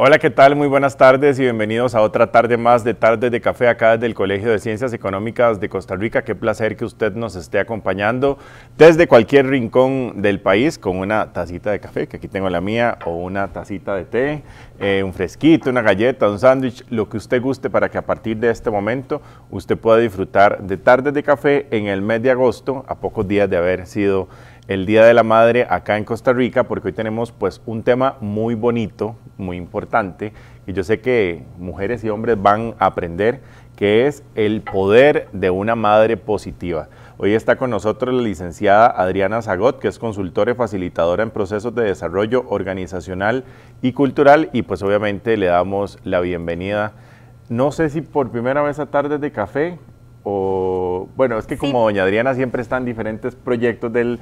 Hola, ¿qué tal? Muy buenas tardes y bienvenidos a otra tarde más de Tardes de Café acá desde el Colegio de Ciencias Económicas de Costa Rica. Qué placer que usted nos esté acompañando desde cualquier rincón del país con una tacita de café, que aquí tengo la mía, o una tacita de té, un fresquito, una galleta, un sándwich, lo que usted guste para que a partir de este momento usted pueda disfrutar de Tardes de Café en el mes de agosto, a pocos días de haber sido el Día de la Madre acá en Costa Rica, porque hoy tenemos pues un tema muy bonito, muy importante, y yo sé que mujeres y hombres van a aprender, que es el poder de una madre positiva. Hoy está con nosotros la licenciada Adriana Sagot, que es consultora y facilitadora en procesos de desarrollo organizacional y cultural, y pues obviamente le damos la bienvenida. No sé si por primera vez a Tardes de Café, o, bueno, es que como sí, doña Adriana siempre está en diferentes proyectos del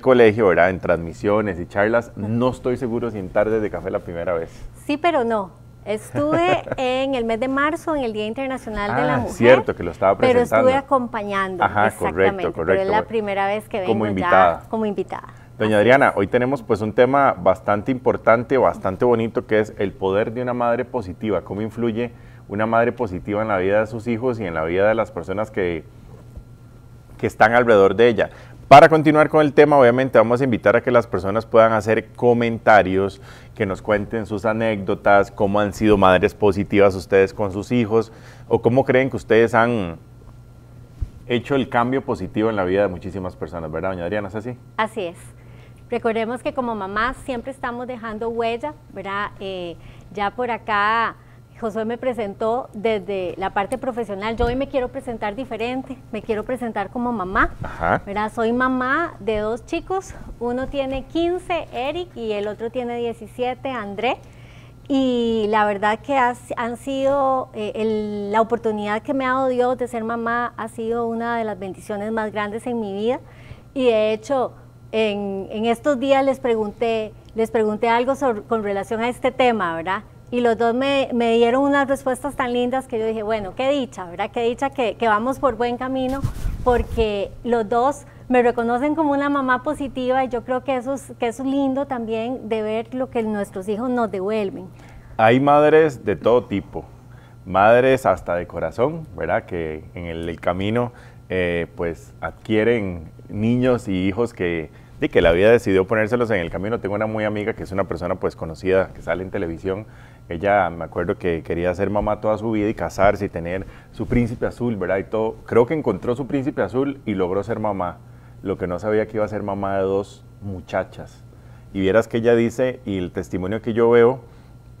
colegio, ¿verdad? En transmisiones y charlas. No estoy seguro si en Tardes de Café la primera vez. Sí, pero no. Estuve en el mes de marzo, en el Día Internacional de la Mujer. Cierto, que lo estaba presentando. Pero estuve acompañando. Ajá, exactamente. Correcto, correcto. Pero es la primera vez que vengo como invitada. Ya como invitada. Doña Adriana, hoy tenemos pues un tema bastante importante, bastante bonito, que es el poder de una madre positiva. ¿Cómo influye una madre positiva en la vida de sus hijos y en la vida de las personas que están alrededor de ella? Para continuar con el tema, obviamente vamos a invitar a que las personas puedan hacer comentarios, que nos cuenten sus anécdotas, cómo han sido madres positivas ustedes con sus hijos, o cómo creen que ustedes han hecho el cambio positivo en la vida de muchísimas personas, ¿verdad, doña Adriana? ¿Es así? Así es. Recordemos que como mamás siempre estamos dejando huella, ¿verdad? Ya por acá Josué me presentó desde la parte profesional. Yo hoy me quiero presentar diferente, me quiero presentar como mamá. Ajá. ¿Verdad? Soy mamá de dos chicos, uno tiene 15, Eric, y el otro tiene 17, André. Y la verdad que han sido, la oportunidad que me ha dado Dios de ser mamá ha sido una de las bendiciones más grandes en mi vida. Y de hecho, en estos días les pregunté algo con relación a este tema, ¿verdad? Y los dos me dieron unas respuestas tan lindas que yo dije, bueno, qué dicha, ¿verdad? Qué dicha que vamos por buen camino, porque los dos me reconocen como una mamá positiva, y yo creo que eso es lindo también, de ver lo que nuestros hijos nos devuelven. Hay madres de todo tipo, madres hasta de corazón, ¿verdad? Que en el camino pues adquieren niños y hijos que la vida decidió ponérselos en el camino. Tengo una muy amiga que es una persona pues conocida, que sale en televisión. Ella, me acuerdo que quería ser mamá toda su vida y casarse y tener su príncipe azul, ¿verdad? Y todo. Creo que encontró su príncipe azul y logró ser mamá. Lo que no sabía que iba a ser mamá de dos muchachas. Y vieras que ella dice, y el testimonio que yo veo,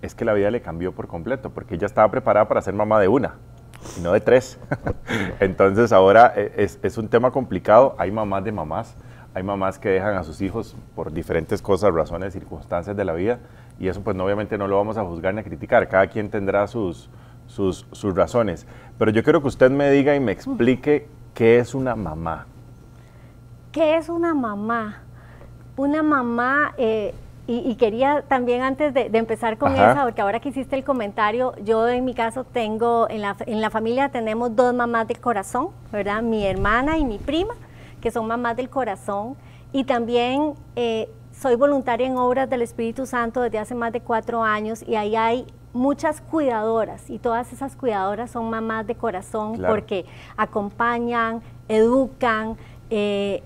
es que la vida le cambió por completo, porque ella estaba preparada para ser mamá de una, y no de tres. Entonces ahora es un tema complicado. Hay mamás de mamás. Hay mamás que dejan a sus hijos por diferentes cosas, razones, circunstancias de la vida, y eso pues obviamente no lo vamos a juzgar ni a criticar, cada quien tendrá sus razones. Pero yo quiero que usted me diga y me explique qué es una mamá. ¿Qué es una mamá? Una mamá, y quería también antes de empezar con esa, porque ahora que hiciste el comentario, yo en mi caso tengo, en la familia tenemos dos mamás del corazón, ¿verdad? Mi hermana y mi prima, que son mamás del corazón, y también soy voluntaria en Obras del Espíritu Santo desde hace más de 4 años, y ahí hay muchas cuidadoras, y todas esas cuidadoras son mamás de corazón, claro, porque acompañan, educan,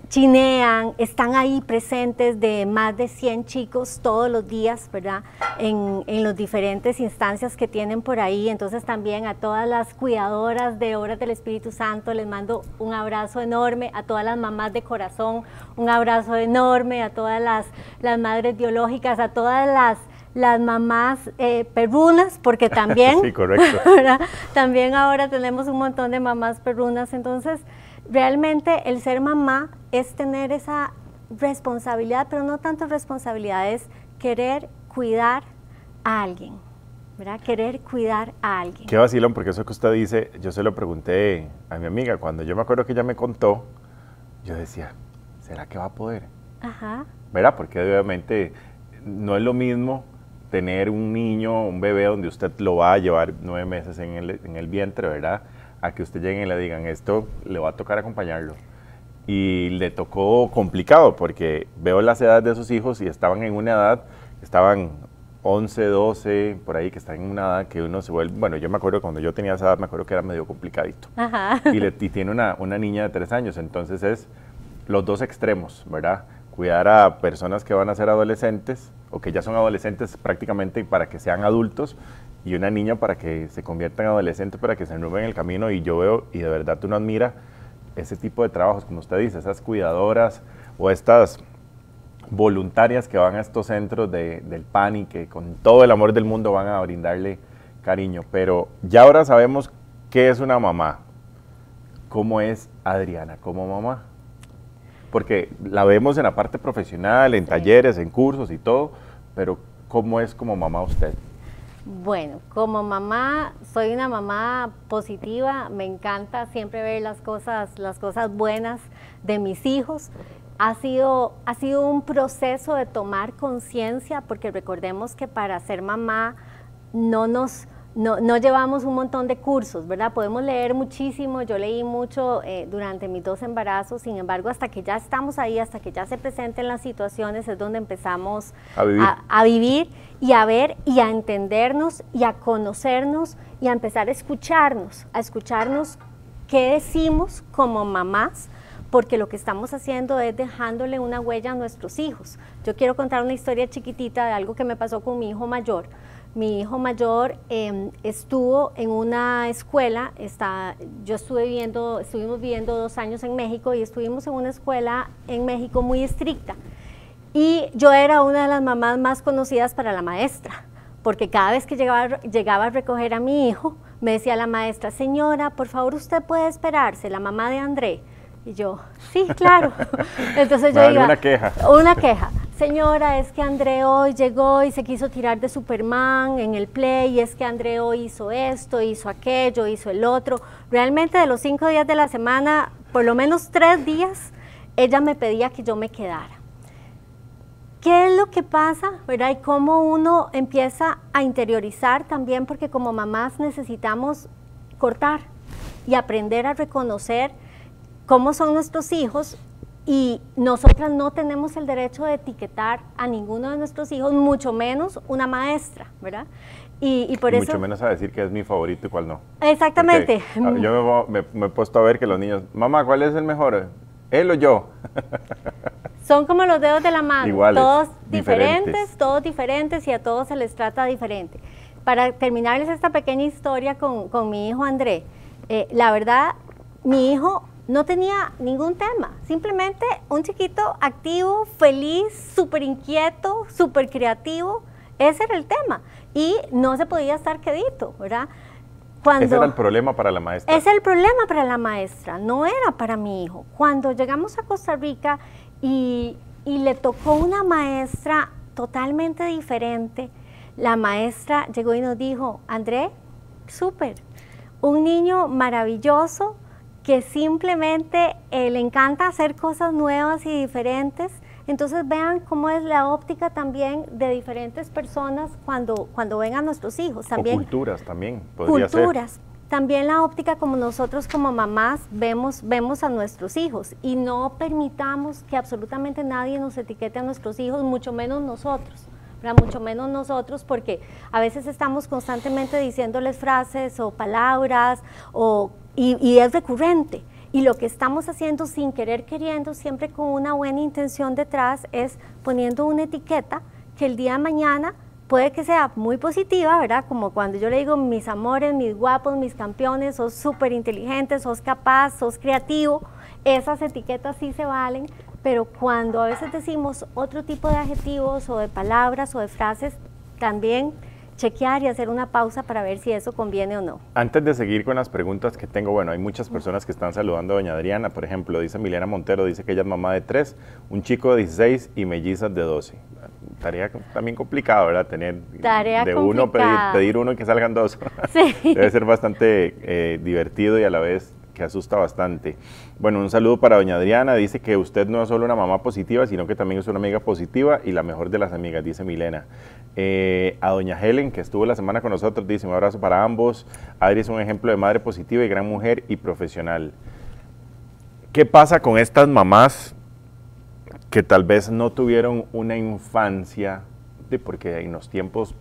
chinean, están ahí presentes de más de 100 chicos todos los días, ¿verdad? En las diferentes instancias que tienen por ahí. Entonces también a todas las cuidadoras de Obras del Espíritu Santo les mando un abrazo enorme, a todas las mamás de corazón un abrazo enorme, a todas las madres biológicas, a todas las mamás perrunas, porque también, sí, correcto, ¿verdad? También ahora tenemos un montón de mamás perrunas. Entonces realmente el ser mamá es tener esa responsabilidad, pero no tanto responsabilidad, es querer cuidar a alguien, ¿verdad? Querer cuidar a alguien. Qué vacilón, porque eso que usted dice, yo se lo pregunté a mi amiga, cuando yo me acuerdo que ella me contó, yo decía, ¿será que va a poder? Ajá. ¿Verdad? Porque obviamente no es lo mismo tener un niño, un bebé, donde usted lo va a llevar 9 meses en el vientre, ¿verdad? A que usted llegue y le digan, esto le va a tocar acompañarlo. Y le tocó complicado, porque veo las edades de sus hijos y estaban en una edad, estaban 11, 12, por ahí, que está en una edad que uno se vuelve, bueno, yo me acuerdo cuando yo tenía esa edad, me acuerdo que era medio complicadito. Ajá. Y tiene una niña de 3 años, entonces es los dos extremos, ¿verdad? Cuidar a personas que van a ser adolescentes o que ya son adolescentes prácticamente para que sean adultos, y una niña para que se convierta en adolescente, para que se enrumbe en el camino. Y yo veo, y de verdad uno admira ese tipo de trabajos, como usted dice, esas cuidadoras o estas voluntarias que van a estos centros del PAN y que con todo el amor del mundo van a brindarle cariño. Pero ya ahora sabemos qué es una mamá. ¿Cómo es Adriana como mamá? Porque la vemos en la parte profesional, en talleres, en cursos y todo, pero ¿cómo es como mamá usted? Bueno, como mamá, soy una mamá positiva, me encanta siempre ver las cosas buenas de mis hijos. Ha sido un proceso de tomar conciencia, porque recordemos que para ser mamá no llevamos un montón de cursos, ¿verdad? Podemos leer muchísimo, yo leí mucho durante mis 2 embarazos, sin embargo, hasta que ya estamos ahí, hasta que ya se presenten las situaciones, es donde empezamos a vivir y a ver y a entendernos y a conocernos y a empezar a escucharnos qué decimos como mamás, porque lo que estamos haciendo es dejándole una huella a nuestros hijos. Yo quiero contar una historia chiquitita de algo que me pasó con mi hijo mayor. Mi hijo mayor estuvo en una escuela, estuvimos viviendo 2 años en México, y estuvimos en una escuela en México muy estricta. Y yo era una de las mamás más conocidas para la maestra, porque cada vez que llegaba a recoger a mi hijo, me decía la maestra: señora, por favor, usted puede esperarse, la mamá de André. Y yo, sí, claro. Entonces yo iba, una queja. Señora, es que André hoy llegó y se quiso tirar de Superman en el play, y es que André hoy hizo esto, hizo aquello, hizo el otro. Realmente de los 5 días de la semana, por lo menos 3 días, ella me pedía que yo me quedara. ¿Qué es lo que pasa, verdad? Y cómo uno empieza a interiorizar también, porque como mamás necesitamos cortar y aprender a reconocer cómo son nuestros hijos, y nosotras no tenemos el derecho de etiquetar a ninguno de nuestros hijos, mucho menos una maestra, ¿verdad? Y por eso, mucho menos a decir que es mi favorito y cuál no. Exactamente. Porque yo me he puesto a ver que los niños, mamá, ¿cuál es el mejor? ¿Él o yo? Son como los dedos de la mano. Iguales, todos diferentes, todos diferentes, y a todos se les trata diferente. Para terminarles esta pequeña historia con mi hijo André, la verdad, mi hijo no tenía ningún tema, simplemente un chiquito activo, feliz, súper inquieto, súper creativo. Ese era el tema, y no se podía estar quedito, ¿verdad? Ese era el problema para la maestra. Ese era el problema para la maestra, no era para mi hijo. Cuando llegamos a Costa Rica y le tocó una maestra totalmente diferente, la maestra llegó y nos dijo: André, súper, un niño maravilloso, que simplemente le encanta hacer cosas nuevas y diferentes. Entonces vean cómo es la óptica también de diferentes personas cuando ven a nuestros hijos. También, o culturas también, podría ser. Culturas, también la óptica como nosotros como mamás vemos a nuestros hijos, y no permitamos que absolutamente nadie nos etiquete a nuestros hijos, mucho menos nosotros. Mucho menos nosotros, porque a veces estamos constantemente diciéndoles frases o palabras, y es recurrente. Y lo que estamos haciendo sin querer queriendo, siempre con una buena intención detrás, es poniendo una etiqueta que el día de mañana puede que sea muy positiva, ¿verdad? Como cuando yo le digo: mis amores, mis guapos, mis campeones, sos súper inteligente, sos capaz, sos creativo. Esas etiquetas sí se valen. Pero cuando a veces decimos otro tipo de adjetivos o de palabras o de frases, también chequear y hacer una pausa para ver si eso conviene o no. Antes de seguir con las preguntas que tengo, bueno, hay muchas personas que están saludando a doña Adriana. Por ejemplo, dice Milena Montero, dice que ella es mamá de 3, un chico de 16 y mellizas de 12. Tarea también complicada, ¿verdad? Tener tarea de complicada. Uno, pedir uno y que salgan 2. Sí. Debe ser bastante divertido y a la vez que asusta bastante. Bueno, un saludo para doña Adriana, dice que usted no es solo una mamá positiva, sino que también es una amiga positiva y la mejor de las amigas, dice Milena. A doña Helen, que estuvo la semana con nosotros, dice: un abrazo para ambos. Adri es un ejemplo de madre positiva y gran mujer y profesional. ¿Qué pasa con estas mamás que tal vez no tuvieron una infancia porque en los tiempos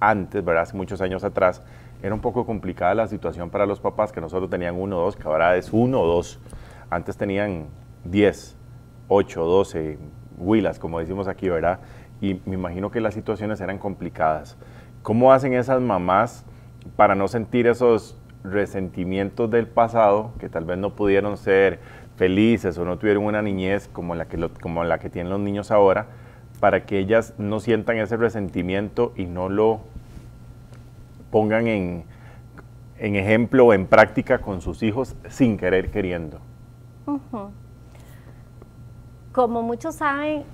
antes, ¿verdad? Hace muchos años atrás, era un poco complicada la situación para los papás, que no solo tenían 1 o 2, que ahora es 1 o 2. Antes tenían 10, 8, 12, huilas, como decimos aquí, ¿verdad? Y me imagino que las situaciones eran complicadas. ¿Cómo hacen esas mamás para no sentir esos resentimientos del pasado, que tal vez no pudieron ser felices o no tuvieron una niñez como la que tienen los niños ahora, para que ellas no sientan ese resentimiento y no lo pongan en ejemplo o en práctica con sus hijos sin querer queriendo? Uh-huh. Como muchos saben,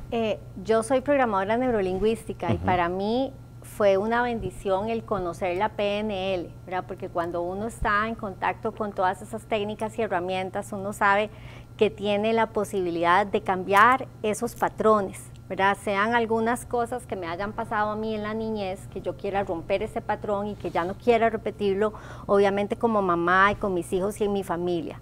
yo soy programadora neurolingüística, uh-huh, y para mí fue una bendición el conocer la PNL, ¿verdad? Porque cuando uno está en contacto con todas esas técnicas y herramientas, uno sabe que tiene la posibilidad de cambiar esos patrones, ¿verdad? Sean algunas cosas que me hayan pasado a mí en la niñez, que yo quiera romper ese patrón y que ya no quiera repetirlo, obviamente como mamá y con mis hijos y en mi familia.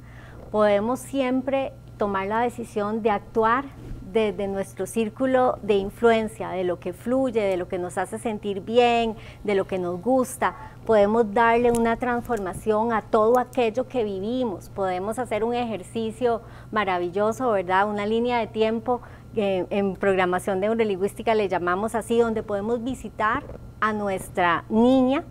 Podemos siempre tomar la decisión de actuar desde nuestro círculo de influencia, de lo que fluye, de lo que nos hace sentir bien, de lo que nos gusta. Podemos darle una transformación a todo aquello que vivimos. Podemos hacer un ejercicio maravilloso, ¿verdad? Una línea de tiempo, en programación neurolingüística le llamamos así, donde podemos visitar a nuestra niña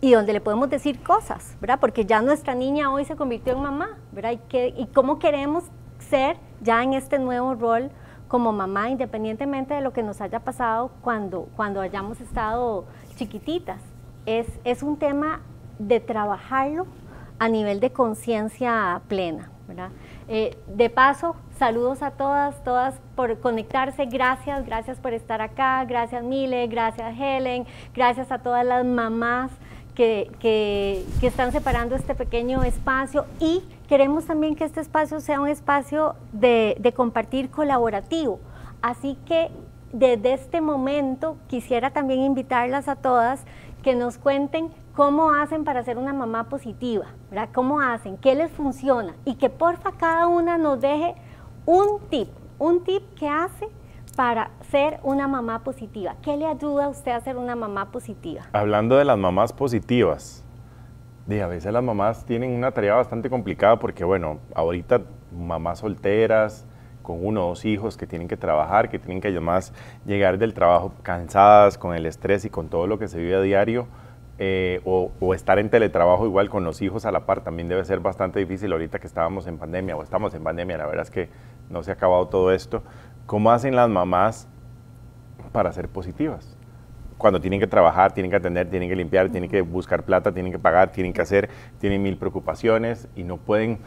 y donde le podemos decir cosas, ¿verdad? Porque ya nuestra niña hoy se convirtió en mamá, ¿verdad? ¿Y cómo queremos ser ya en este nuevo rol como mamá, independientemente de lo que nos haya pasado cuando hayamos estado chiquititas? Es un tema de trabajarlo a nivel de conciencia plena, ¿verdad? De paso, saludos a todas por conectarse, gracias por estar acá, gracias Mile, gracias Helen, gracias a todas las mamás que están separando este pequeño espacio, y queremos también que este espacio sea un espacio de compartir colaborativo. Así que desde este momento quisiera también invitarlas a todas que nos cuenten cómo hacen para ser una mamá positiva, ¿verdad? Cómo hacen, qué les funciona, y que porfa cada una nos deje un tip que hace para ser una mamá positiva. ¿Qué le ayuda a usted a ser una mamá positiva? Hablando de las mamás positivas, a veces las mamás tienen una tarea bastante complicada porque, bueno, ahorita mamás solteras con 1 o 2 hijos que tienen que trabajar, que tienen que además llegar del trabajo cansadas, con el estrés y con todo lo que se vive a diario, o estar en teletrabajo igual con los hijos a la par, también debe ser bastante difícil ahorita que estábamos en pandemia o estamos en pandemia. La verdad es que no se ha acabado todo esto. ¿Cómo hacen las mamás para ser positivas? Cuando tienen que trabajar, tienen que atender, tienen que limpiar, tienen que buscar plata, tienen que pagar, tienen que hacer, tienen 1000 preocupaciones y no pueden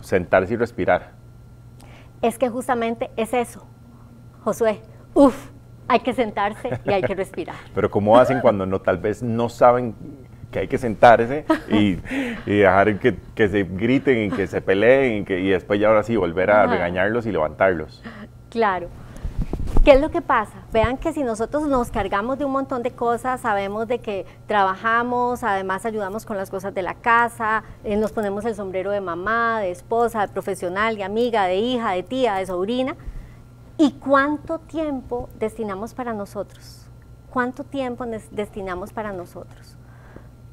sentarse y respirar. Es que justamente es eso, Josué, hay que sentarse y hay que respirar. Pero ¿cómo hacen cuando tal vez no saben que hay que sentarse y dejar que se griten, que se peleen y después ya ahora sí volver a regañarlos y levantarlos? Claro. ¿Qué es lo que pasa? Vean que si nosotros nos cargamos de un montón de cosas, sabemos de que trabajamos, además ayudamos con las cosas de la casa, nos ponemos el sombrero de mamá, de esposa, de profesional, de amiga, de hija, de tía, de sobrina. ¿Y cuánto tiempo destinamos para nosotros? ¿Cuánto tiempo destinamos para nosotros?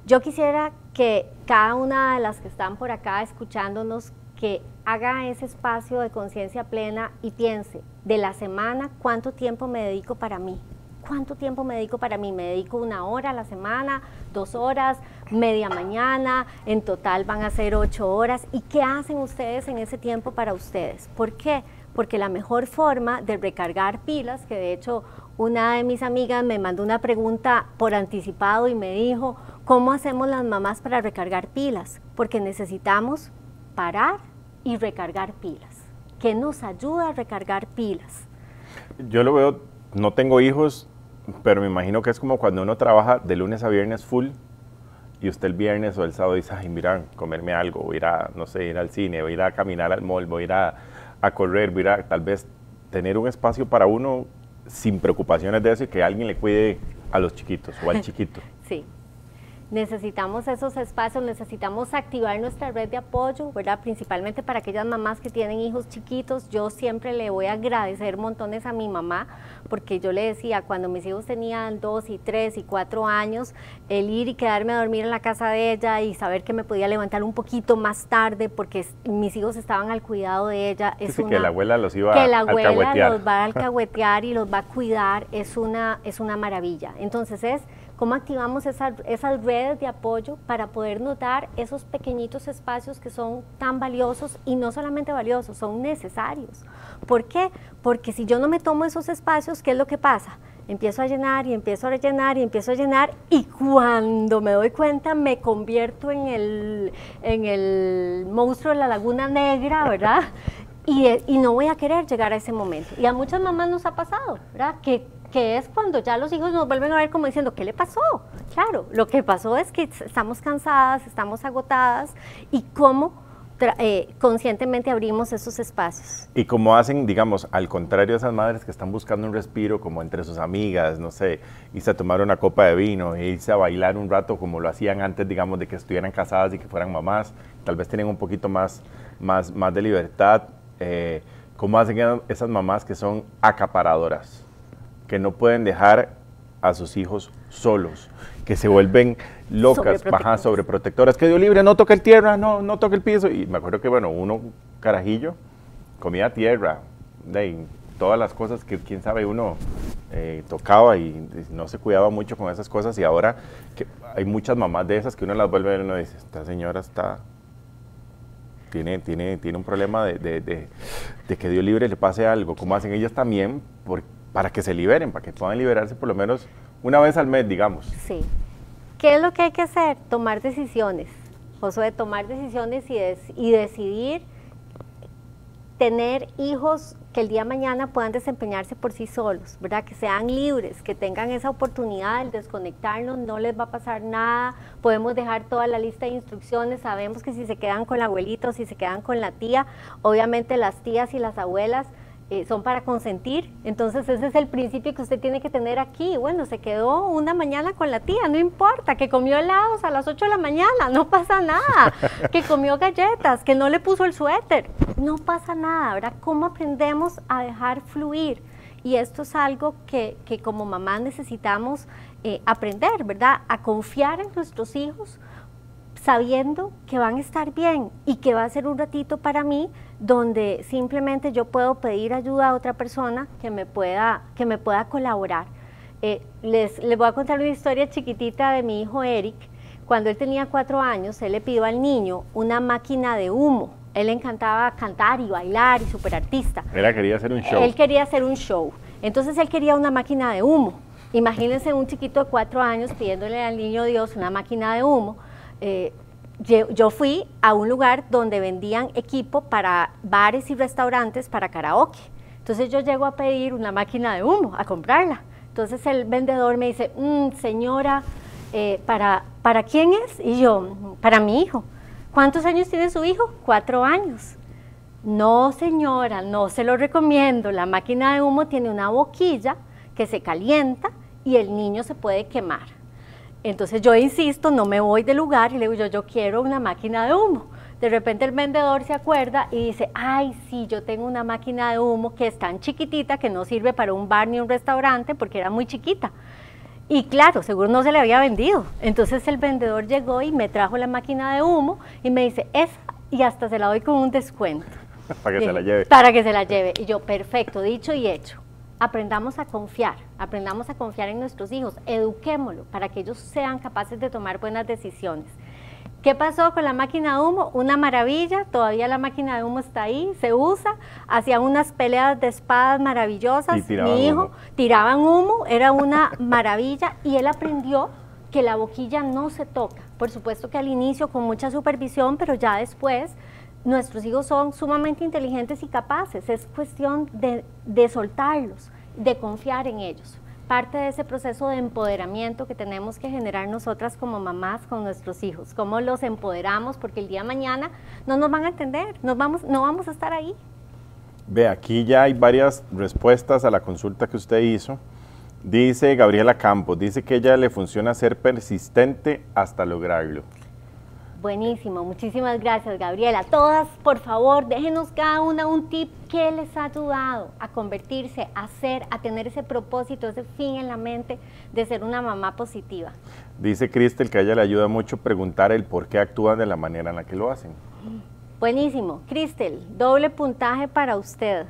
Yo quisiera que cada una de las que están por acá escuchándonos, que haga ese espacio de conciencia plena y piense, de la semana, ¿cuánto tiempo me dedico para mí? ¿Cuánto tiempo me dedico para mí? ¿Me dedico 1 hora a la semana, 2 horas, media mañana? En total van a ser 8 horas. ¿Y qué hacen ustedes en ese tiempo para ustedes? ¿Por qué? Porque la mejor forma de recargar pilas, que de hecho una de mis amigas me mandó una pregunta por anticipado y me dijo, ¿cómo hacemos las mamás para recargar pilas? Porque necesitamos parar y recargar pilas. ¿Qué nos ayuda a recargar pilas? Yo lo veo, no tengo hijos, pero me imagino que es como cuando uno trabaja de lunes a viernes full y usted el viernes o el sábado dice, ay, mira, comerme algo, voy a ir a, no sé, ir al cine, voy a ir a caminar al mall, voy a ir a correr, voy a tal vez tener un espacio para uno sin preocupaciones de eso y que alguien le cuide a los chiquitos o al chiquito. Sí. Necesitamos esos espacios, necesitamos activar nuestra red de apoyo, ¿verdad? Principalmente para aquellas mamás que tienen hijos chiquitos. Yo siempre le voy a agradecer montones a mi mamá, porque yo le decía, cuando mis hijos tenían 2 y 3 y 4 años, el ir y quedarme a dormir en la casa de ella y saber que me podía levantar un poquito más tarde porque mis hijos estaban al cuidado de ella. Es una, que la abuela los iba a alcahuetear. Que la abuela los va a alcahuetear y los va a cuidar, es una maravilla. Entonces es cómo activamos esas redes de apoyo para podernos dar esos pequeñitos espacios que son tan valiosos, y no solamente valiosos, son necesarios. ¿Por qué? Porque si yo no me tomo esos espacios, ¿qué es lo que pasa? Empiezo a llenar y empiezo a rellenar y empiezo a llenar, y cuando me doy cuenta me convierto en el monstruo de la Laguna Negra, ¿verdad? Y no voy a querer llegar a ese momento. Y a muchas mamás nos ha pasado, ¿verdad? Que es cuando ya los hijos nos vuelven a ver como diciendo, ¿qué le pasó? Claro, lo que pasó es que estamos cansadas, estamos agotadas, y cómo conscientemente abrimos esos espacios. Y cómo hacen, digamos, al contrario de esas madres que están buscando un respiro, como entre sus amigas, no sé, irse a tomar una copa de vino, irse a bailar un rato, como lo hacían antes, digamos, de que estuvieran casadas y que fueran mamás, tal vez tienen un poquito más de libertad. ¿Cómo hacen esas mamás que son acaparadoras, que no pueden dejar a sus hijos solos, que se vuelven locas, bajas, sobreprotectoras, que Dios libre, no toca el tierra, no toca el piso? Y me acuerdo que, bueno, uno carajillo comía tierra, de todas las cosas que quién sabe uno tocaba, y no se cuidaba mucho con esas cosas. Y ahora que hay muchas mamás de esas que uno las vuelve y uno dice, esta señora está... Tiene un problema de que Dios libre le pase algo. ¿Cómo hacen ellas también para que se liberen, para que puedan liberarse por lo menos una vez al mes, digamos? Sí. ¿Qué es lo que hay que hacer? Tomar decisiones, Josué, tomar decisiones y decidir tener hijos que el día de mañana puedan desempeñarse por sí solos, ¿verdad? Que sean libres, que tengan esa oportunidad del desconectarnos, no les va a pasar nada, podemos dejar toda la lista de instrucciones. Sabemos que si se quedan con la abuelita o si se quedan con la tía, obviamente las tías y las abuelas son para consentir. Entonces ese es el principio que usted tiene que tener aquí. Bueno, se quedó una mañana con la tía, no importa, que comió helados a las 8 de la mañana, no pasa nada, que comió galletas, que no le puso el suéter, no pasa nada, ¿verdad? ¿Cómo aprendemos a dejar fluir? Y esto es algo que como mamá necesitamos aprender, ¿verdad? A confiar en nuestros hijos, sabiendo que van a estar bien y que va a ser un ratito para mí donde simplemente yo puedo pedir ayuda a otra persona que me pueda colaborar. Les voy a contar una historia chiquitita de mi hijo Eric. Cuando él tenía 4 años, él le pidió al niño una máquina de humo. Él le encantaba cantar y bailar y súper artista. Él quería hacer un show. Él quería hacer un show. Entonces él quería una máquina de humo. Imagínense un chiquito de 4 años pidiéndole al niño Dios una máquina de humo. Yo fui a un lugar donde vendían equipo para bares y restaurantes para karaoke. Entonces yo llego a pedir una máquina de humo, a comprarla. Entonces el vendedor me dice, señora, ¿para quién es? Y yo, para mi hijo. ¿Cuántos años tiene su hijo? 4 años. No, señora, no se lo recomiendo. La máquina de humo tiene una boquilla que se calienta y el niño se puede quemar. Entonces yo insisto, no me voy del lugar, y le digo, yo quiero una máquina de humo. De repente el vendedor se acuerda y dice, ay, sí, yo tengo una máquina de humo que es tan chiquitita que no sirve para un bar ni un restaurante porque era muy chiquita. Y claro, seguro no se le había vendido. Entonces el vendedor llegó y me trajo la máquina de humo y me dice, esa, y hasta se la doy con un descuento. Para que se la lleve. Para que se la lleve. Y yo, perfecto, dicho y hecho. Aprendamos a confiar en nuestros hijos, eduquémoslo para que ellos sean capaces de tomar buenas decisiones. ¿Qué pasó con la máquina de humo? Una maravilla, todavía la máquina de humo está ahí, se usa, hacían unas peleas de espadas maravillosas, mi hijo, tiraban humo, era una maravilla, y él aprendió que la boquilla no se toca. Por supuesto que al inicio con mucha supervisión, pero ya después... Nuestros hijos son sumamente inteligentes y capaces, es cuestión de soltarlos, de confiar en ellos. Parte de ese proceso de empoderamiento que tenemos que generar nosotras como mamás con nuestros hijos, cómo los empoderamos, porque el día de mañana no nos van a entender, no vamos a estar ahí. Ve, aquí ya hay varias respuestas a la consulta que usted hizo. Dice Gabriela Campos, dice que a ella le funciona ser persistente hasta lograrlo. Buenísimo, muchísimas gracias, Gabriela. Todas, por favor, déjenos cada una un tip que les ha ayudado a convertirse, a ser, a tener ese propósito, ese fin en la mente de ser una mamá positiva. Dice Cristel que a ella le ayuda mucho preguntar el por qué actúan de la manera en la que lo hacen. Buenísimo. Cristel, doble puntaje para usted.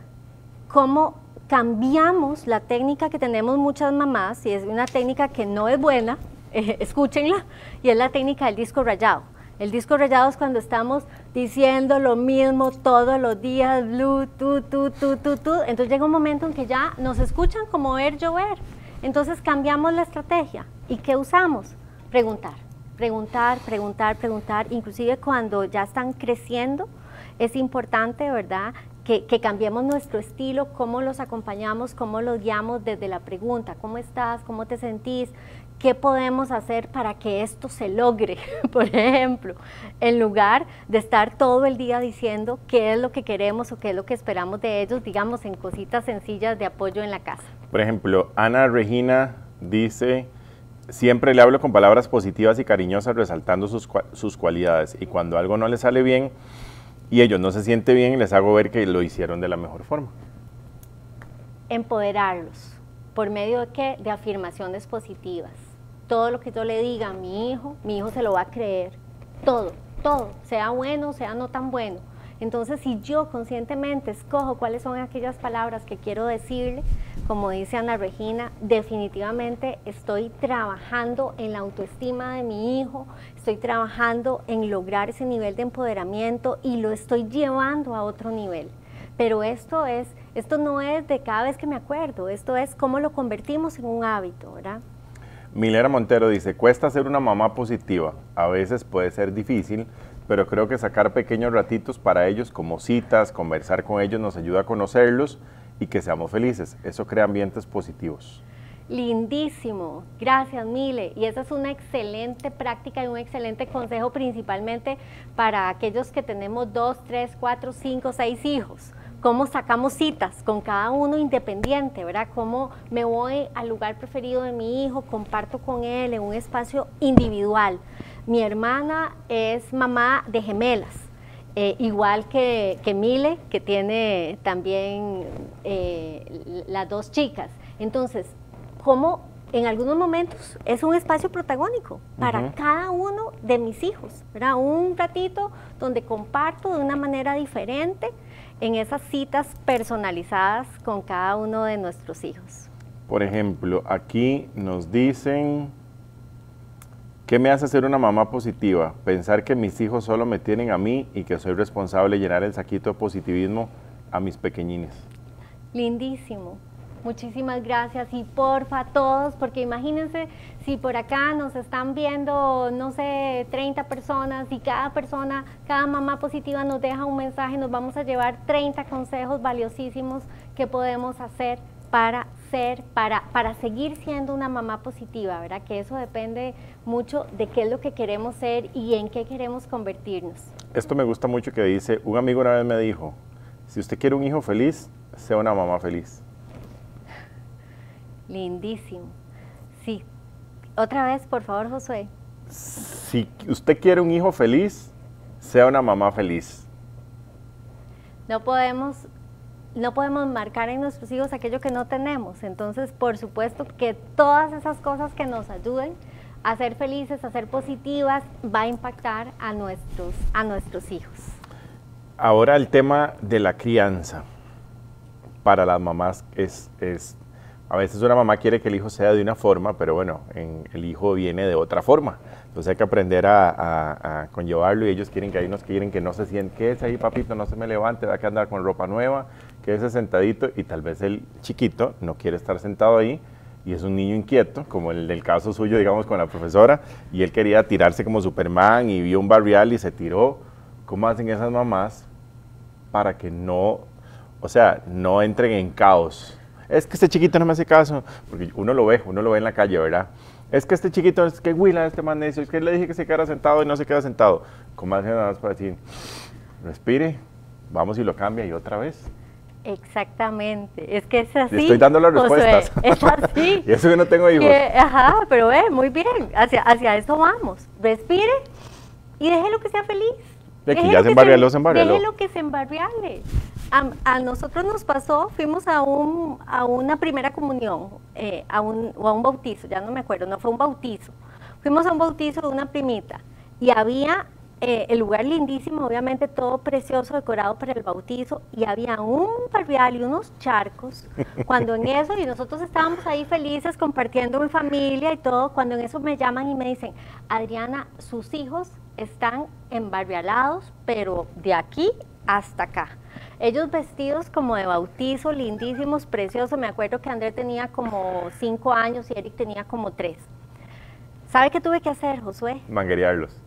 ¿Cómo cambiamos la técnica que tenemos muchas mamás, y es una técnica que no es buena, escúchenla, y es la técnica del disco rayado? El disco rayado es cuando estamos diciendo lo mismo todos los días, blue, tú. Entonces llega un momento en que ya nos escuchan como ver llover. Entonces cambiamos la estrategia. ¿Y qué usamos? Preguntar, preguntar, preguntar, preguntar. Inclusive cuando ya están creciendo, es importante, ¿verdad?, que cambiemos nuestro estilo, cómo los acompañamos, cómo los guiamos desde la pregunta. ¿Cómo estás? ¿Cómo te sentís? ¿Qué podemos hacer para que esto se logre? Por ejemplo, en lugar de estar todo el día diciendo qué es lo que queremos o qué es lo que esperamos de ellos, digamos, en cositas sencillas de apoyo en la casa. Por ejemplo, Ana Regina dice, siempre le hablo con palabras positivas y cariñosas resaltando sus cualidades, y cuando algo no les sale bien y ellos no se sienten bien, les hago ver que lo hicieron de la mejor forma. Empoderarlos. ¿Por medio de qué? De afirmaciones positivas. Todo lo que yo le diga a mi hijo se lo va a creer, todo, todo, sea bueno, sea no tan bueno. Entonces, si yo conscientemente escojo cuáles son aquellas palabras que quiero decirle, como dice Ana Regina, definitivamente estoy trabajando en la autoestima de mi hijo, estoy trabajando en lograr ese nivel de empoderamiento y lo estoy llevando a otro nivel. Pero esto no es de cada vez que me acuerdo, esto es cómo lo convertimos en un hábito, ¿verdad? Milena Montero dice, cuesta ser una mamá positiva, a veces puede ser difícil, pero creo que sacar pequeños ratitos para ellos, como citas, conversar con ellos, nos ayuda a conocerlos y que seamos felices. Eso crea ambientes positivos. Lindísimo, gracias Mile, y esa es una excelente práctica y un excelente consejo, principalmente para aquellos que tenemos 2, 3, 4, 5, 6 hijos. Cómo sacamos citas con cada uno independiente, ¿verdad? Cómo me voy al lugar preferido de mi hijo, comparto con él en un espacio individual. Mi hermana es mamá de gemelas, igual que Mile, que tiene también las dos chicas. Entonces, cómo en algunos momentos es un espacio protagónico para cada uno de mis hijos, ¿verdad? Un ratito donde comparto de una manera diferente en esas citas personalizadas con cada uno de nuestros hijos. Por ejemplo, aquí nos dicen, ¿qué me hace ser una mamá positiva? Pensar que mis hijos solo me tienen a mí y que soy responsable de llenar el saquito de positivismo a mis pequeñines. Lindísimo. Muchísimas gracias, y porfa a todos, porque imagínense si por acá nos están viendo, no sé, 30 personas y cada persona, cada mamá positiva nos deja un mensaje, nos vamos a llevar 30 consejos valiosísimos que podemos hacer para ser, para seguir siendo una mamá positiva, ¿verdad? Que eso depende mucho de qué es lo que queremos ser y en qué queremos convertirnos. Esto me gusta mucho que dice, un amigo una vez me dijo, si usted quiere un hijo feliz, sea una mamá feliz. Lindísimo. Sí. Otra vez, por favor, Josué. Si usted quiere un hijo feliz, sea una mamá feliz. No podemos marcar en nuestros hijos aquello que no tenemos. Entonces, por supuesto que todas esas cosas que nos ayuden a ser felices, a ser positivas, va a impactar a nuestros hijos. Ahora el tema de la crianza para las mamás es a veces una mamá quiere que el hijo sea de una forma, pero bueno, el hijo viene de otra forma. Entonces hay que aprender a conllevarlo, y ellos quieren que hay unos quieren que no se sienten, que es ahí papito, no se me levante, va a andar con ropa nueva, que ese sentadito, y tal vez el chiquito no quiere estar sentado ahí y es un niño inquieto, como el del caso suyo, digamos, con la profesora, y él quería tirarse como Superman y vio un barrial y se tiró. ¿Cómo hacen esas mamás para que no, o sea, no entren en caos? Es que este chiquito no me hace caso, porque uno lo ve en la calle, ¿verdad? Es que este chiquito, es que huila, este man necio, es que le dije que se quedara sentado y no se queda sentado. ¿Cómo hacen nada más para decir, respire, vamos y lo cambia y otra vez? Exactamente, es que es así. Le estoy dando las respuestas. O sea, es así. Y eso que no tengo hijos. Que, ajá, pero muy bien, hacia eso vamos. Respire y déjelo que sea feliz. De que ya se embarrialó, déjelo que se embarriale. A nosotros nos pasó, fuimos a una primera comunión, o a un bautizo, ya no me acuerdo, no fue un bautizo. Fuimos a un bautizo de una primita y había... el lugar lindísimo, obviamente todo precioso, decorado para el bautizo, y había un barrial y unos charcos, cuando en eso, y nosotros estábamos ahí felices compartiendo en familia y todo, cuando en eso me llaman y me dicen, Adriana, sus hijos están embarrialados, pero de aquí hasta acá. Ellos vestidos como de bautizo, lindísimos, preciosos, me acuerdo que André tenía como 5 años y Eric tenía como 3. ¿Sabe qué tuve que hacer, Josué? Manguerearlos.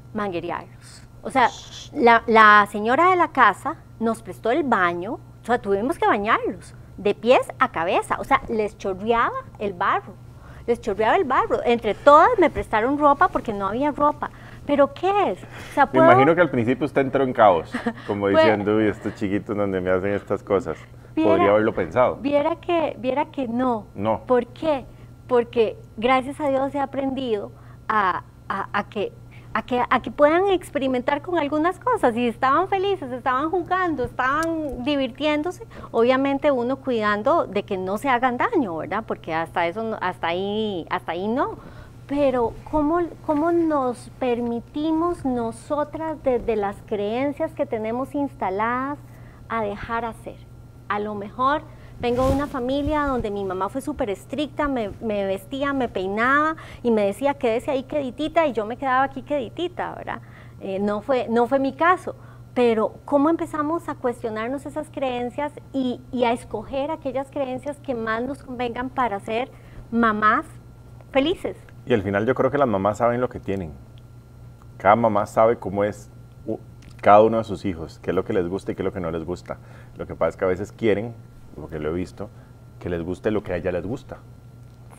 O sea, la señora de la casa nos prestó el baño, o sea, tuvimos que bañarlos de pies a cabeza, o sea, les chorreaba el barro, entre todas me prestaron ropa porque no había ropa, pero ¿qué es? O sea, me imagino que al principio usted entró en caos, como diciendo, uy, estos chiquitos donde me hacen estas cosas, podría haberlo pensado. Viera que no. No. ¿Por qué? Porque gracias a Dios he aprendido a que puedan experimentar con algunas cosas, y estaban felices, estaban jugando, estaban divirtiéndose, obviamente uno cuidando de que no se hagan daño, ¿verdad? Porque hasta eso, hasta ahí no, pero ¿cómo nos permitimos nosotras desde las creencias que tenemos instaladas a dejar hacer? A lo mejor vengo de una familia donde mi mamá fue súper estricta, me vestía, me peinaba y me decía quédese ahí queditita y yo me quedaba aquí queditita, ¿verdad? No fue mi caso, pero ¿cómo empezamos a cuestionarnos esas creencias y a escoger aquellas creencias que más nos convengan para ser mamás felices? Y al final yo creo que las mamás saben lo que tienen. Cada mamá sabe cómo es cada uno de sus hijos, qué es lo que les gusta y qué es lo que no les gusta. Lo que pasa es que a veces quieren, porque lo he visto, que les guste lo que a ella les gusta.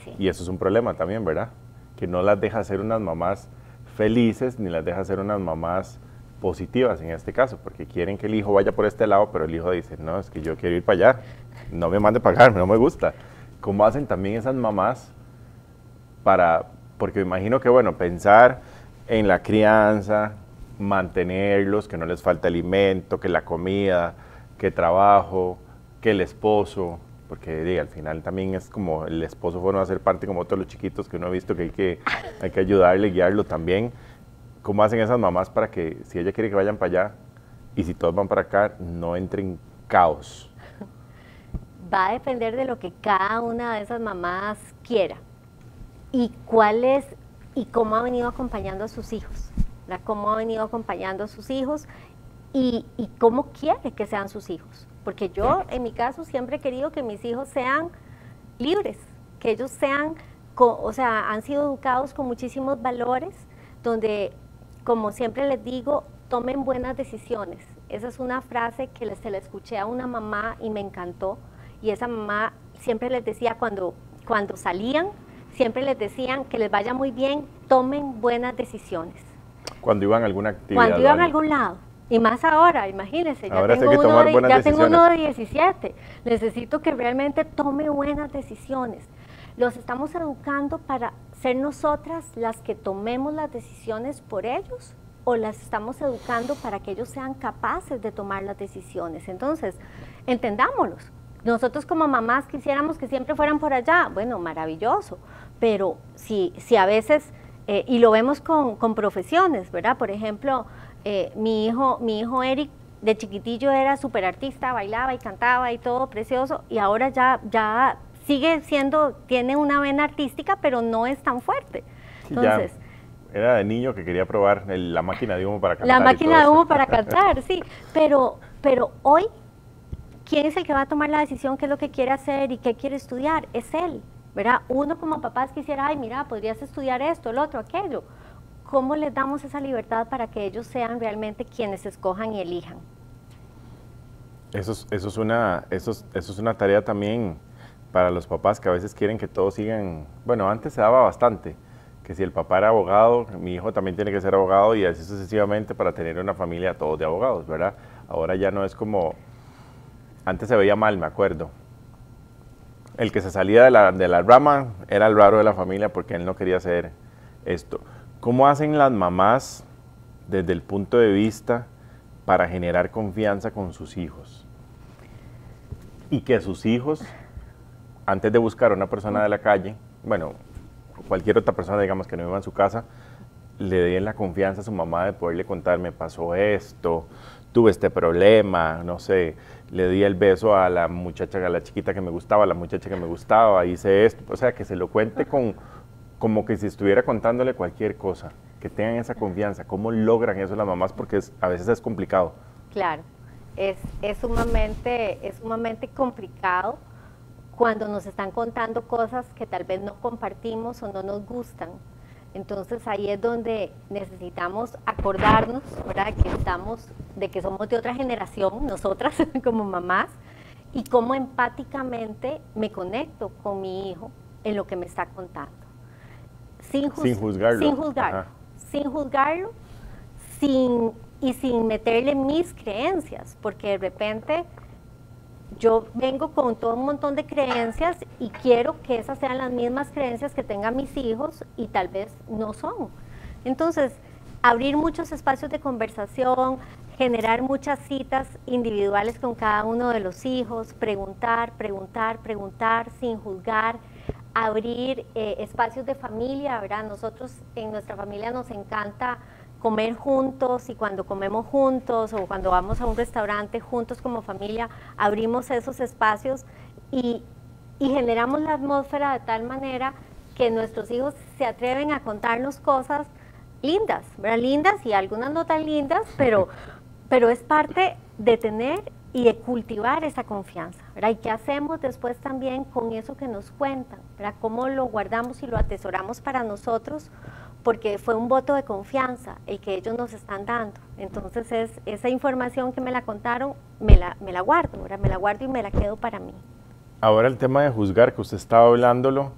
Sí. Y eso es un problema también, ¿verdad? Que no las deja ser unas mamás felices, ni las deja ser unas mamás positivas en este caso, porque quieren que el hijo vaya por este lado, pero el hijo dice, no, es que yo quiero ir para allá, no me mande para acá, no me gusta. ¿Cómo hacen también esas mamás para, porque me imagino que, bueno, pensar en la crianza, mantenerlos, que no les falte alimento, que la comida, que trabajo, que el esposo, porque diga, al final también es como el esposo fue no hacer parte como todos los chiquitos que uno ha visto que hay que ayudarle, guiarlo también. ¿Cómo hacen esas mamás para que si ella quiere que vayan para allá y si todos van para acá, no entren en caos? Va a depender de lo que cada una de esas mamás quiera y cuál es y cómo ha venido acompañando a sus hijos, ¿verdad? Cómo ha venido acompañando a sus hijos y cómo quiere que sean sus hijos. Porque yo, en mi caso, siempre he querido que mis hijos sean libres, que ellos sean, o sea, han sido educados con muchísimos valores, donde, como siempre les digo, tomen buenas decisiones. Esa es una frase que se la escuché a una mamá y me encantó. Y esa mamá siempre les decía, cuando salían, siempre les decían que les vaya muy bien, tomen buenas decisiones. Cuando iban a alguna actividad. Cuando iban a algún lado. Y más ahora, imagínense, ya tengo uno de 17, necesito que realmente tome buenas decisiones. Los estamos educando para ser nosotras las que tomemos las decisiones por ellos o las estamos educando para que ellos sean capaces de tomar las decisiones. Entonces, entendámoslos. Nosotros como mamás quisiéramos que siempre fueran por allá, bueno, maravilloso, pero si a veces, y lo vemos con profesiones, ¿verdad? Por ejemplo... Mi hijo Eric de chiquitillo era súper artista, bailaba y cantaba y todo precioso y ahora ya sigue siendo, tiene una vena artística pero no es tan fuerte. Entonces, ya era de niño que quería probar la máquina de humo para cantar. La máquina de humo para cantar, sí, pero hoy, ¿quién es el que va a tomar la decisión qué es lo que quiere hacer y qué quiere estudiar? Es él, ¿verdad? Uno como papás quisiera, ay mira, podrías estudiar esto, el otro, aquello. ¿Cómo les damos esa libertad para que ellos sean realmente quienes escojan y elijan? Eso es una tarea también para los papás que a veces quieren que todos sigan... Bueno, antes se daba bastante, que si el papá era abogado, mi hijo también tiene que ser abogado y así sucesivamente para tener una familia todos de abogados, ¿verdad? Ahora ya no es como... Antes se veía mal, me acuerdo. El que se salía de la rama era el raro de la familia porque él no quería hacer esto. ¿Cómo hacen las mamás desde el punto de vista para generar confianza con sus hijos? Y que sus hijos, antes de buscar a una persona de la calle, bueno, cualquier otra persona, digamos, que no viva en su casa, le den la confianza a su mamá de poderle contar, me pasó esto, tuve este problema, no sé, le di el beso a la muchacha, a la chiquita que me gustaba, a la muchacha que me gustaba, hice esto, o sea, que se lo cuente como que si estuviera contándole cualquier cosa, que tengan esa confianza. ¿Cómo logran eso las mamás? Porque a veces es complicado. Claro, es sumamente complicado cuando nos están contando cosas que tal vez no compartimos o no nos gustan. Entonces ahí es donde necesitamos acordarnos, ¿verdad?, de que somos de otra generación, nosotras como mamás, y cómo empáticamente me conecto con mi hijo en lo que me está contando. Sin juzgarlo, sin meterle mis creencias, porque de repente yo vengo con todo un montón de creencias y quiero que esas sean las mismas creencias que tengan mis hijos y tal vez no son. Entonces, abrir muchos espacios de conversación, generar muchas citas individuales con cada uno de los hijos, preguntar sin juzgar, abrir espacios de familia, ¿verdad? Nosotros en nuestra familia nos encanta comer juntos, y cuando comemos juntos o cuando vamos a un restaurante juntos como familia, abrimos esos espacios y generamos la atmósfera de tal manera que nuestros hijos se atreven a contarnos cosas lindas, ¿verdad? Lindas y algunas no tan lindas, pero es parte de tener y de cultivar esa confianza, ¿verdad? ¿Y qué hacemos después también con eso que nos cuentan, ¿verdad? ¿Cómo lo guardamos y lo atesoramos para nosotros? Porque fue un voto de confianza el que ellos nos están dando. Entonces, esa información que me la contaron, me la guardo, ¿verdad? Me la guardo y me la quedo para mí. Ahora el tema de juzgar, que usted estaba hablándolo,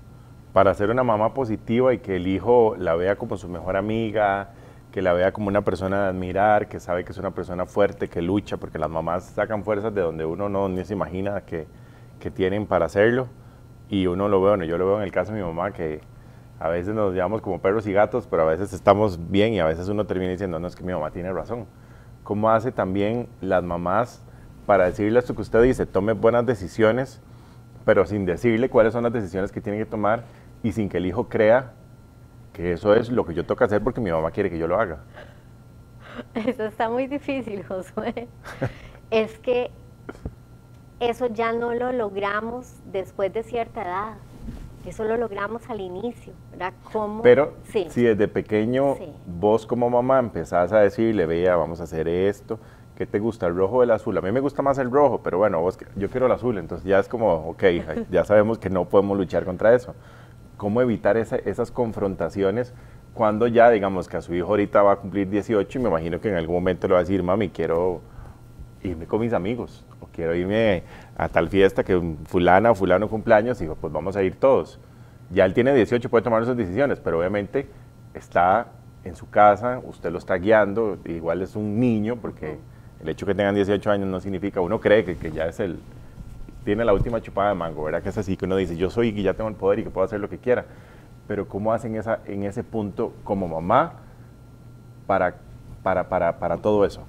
para ser una mamá positiva y que el hijo la vea como su mejor amiga, que la vea como una persona de admirar, que sabe que es una persona fuerte, que lucha, porque las mamás sacan fuerzas de donde uno no ni se imagina que tienen para hacerlo, y uno lo ve, bueno, yo lo veo en el caso de mi mamá, que a veces nos llevamos como perros y gatos, pero a veces estamos bien y a veces uno termina diciendo, no, es que mi mamá tiene razón. ¿Cómo hace también las mamás para decirle esto que usted dice, tome buenas decisiones, pero sin decirle cuáles son las decisiones que tiene que tomar y sin que el hijo crea que eso es lo que yo toca hacer porque mi mamá quiere que yo lo haga? Eso está muy difícil, Josué. Es que eso ya no lo logramos después de cierta edad. Eso lo logramos al inicio, ¿verdad? ¿Cómo? Pero sí, si desde pequeño vos como mamá empezás a decirle, vea, vamos a hacer esto, ¿qué te gusta, el rojo o el azul? A mí me gusta más el rojo, pero bueno, yo quiero el azul, entonces ya es como, ok, ya sabemos que no podemos luchar contra eso. ¿Cómo evitar esas confrontaciones cuando ya, digamos, que a su hijo ahorita va a cumplir 18 y me imagino que en algún momento le va a decir, mami, quiero irme con mis amigos, o quiero irme a tal fiesta que fulana o fulano cumpleaños, y digo, pues vamos a ir todos? Ya él tiene 18, puede tomar esas decisiones, pero obviamente está en su casa, usted lo está guiando, igual es un niño, porque el hecho que tengan 18 años no significa, uno cree que ya es tiene la última chupada de mango, ¿verdad? Que es así, que uno dice, yo soy y ya tengo el poder y que puedo hacer lo que quiera, pero ¿cómo hacen en ese punto como mamá para todo eso?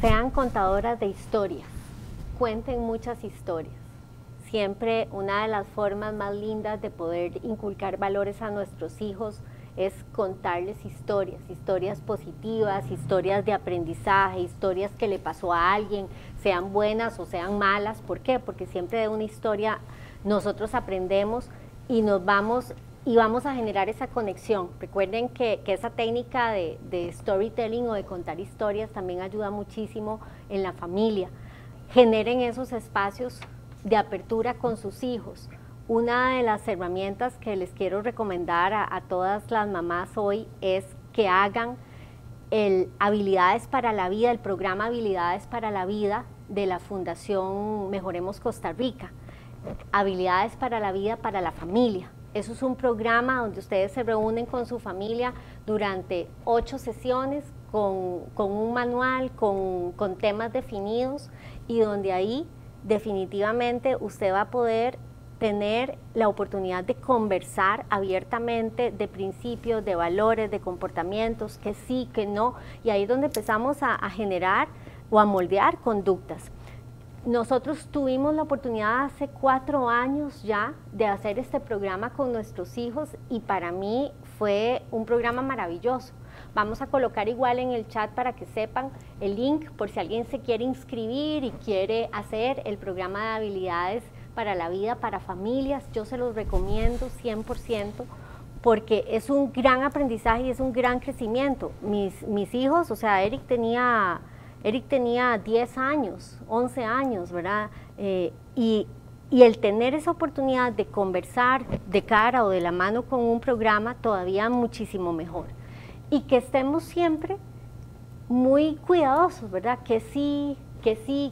Sean contadoras de historias, cuenten muchas historias. Siempre una de las formas más lindas de poder inculcar valores a nuestros hijos es contarles historias, historias positivas, historias de aprendizaje, historias que le pasó a alguien, sean buenas o sean malas. ¿Por qué? Porque siempre de una historia nosotros aprendemos y vamos a generar esa conexión. Recuerden que esa técnica de storytelling o de contar historias también ayuda muchísimo en la familia. Generen esos espacios de apertura con sus hijos. Una de las herramientas que les quiero recomendar a todas las mamás hoy es que hagan el Habilidades para la Vida, el programa Habilidades para la Vida de la Fundación Mejoremos Costa Rica. Habilidades para la Vida para la Familia. Eso es un programa donde ustedes se reúnen con su familia durante 8 sesiones con un manual, con temas definidos, y donde ahí definitivamente usted va a poder tener la oportunidad de conversar abiertamente de principios, de valores, de comportamientos, que sí, que no, y ahí es donde empezamos a generar o a moldear conductas. Nosotros tuvimos la oportunidad hace 4 años ya de hacer este programa con nuestros hijos y para mí fue un programa maravilloso. Vamos a colocar igual en el chat para que sepan el link por si alguien se quiere inscribir y quiere hacer el programa de habilidades para la vida, para familias. Yo se los recomiendo 100% porque es un gran aprendizaje y es un gran crecimiento. Mis hijos, o sea, Eric tenía 10 años, 11 años, ¿verdad? Y el tener esa oportunidad de conversar de cara o de la mano con un programa todavía muchísimo mejor. Y que estemos siempre muy cuidadosos, ¿verdad? Que sí,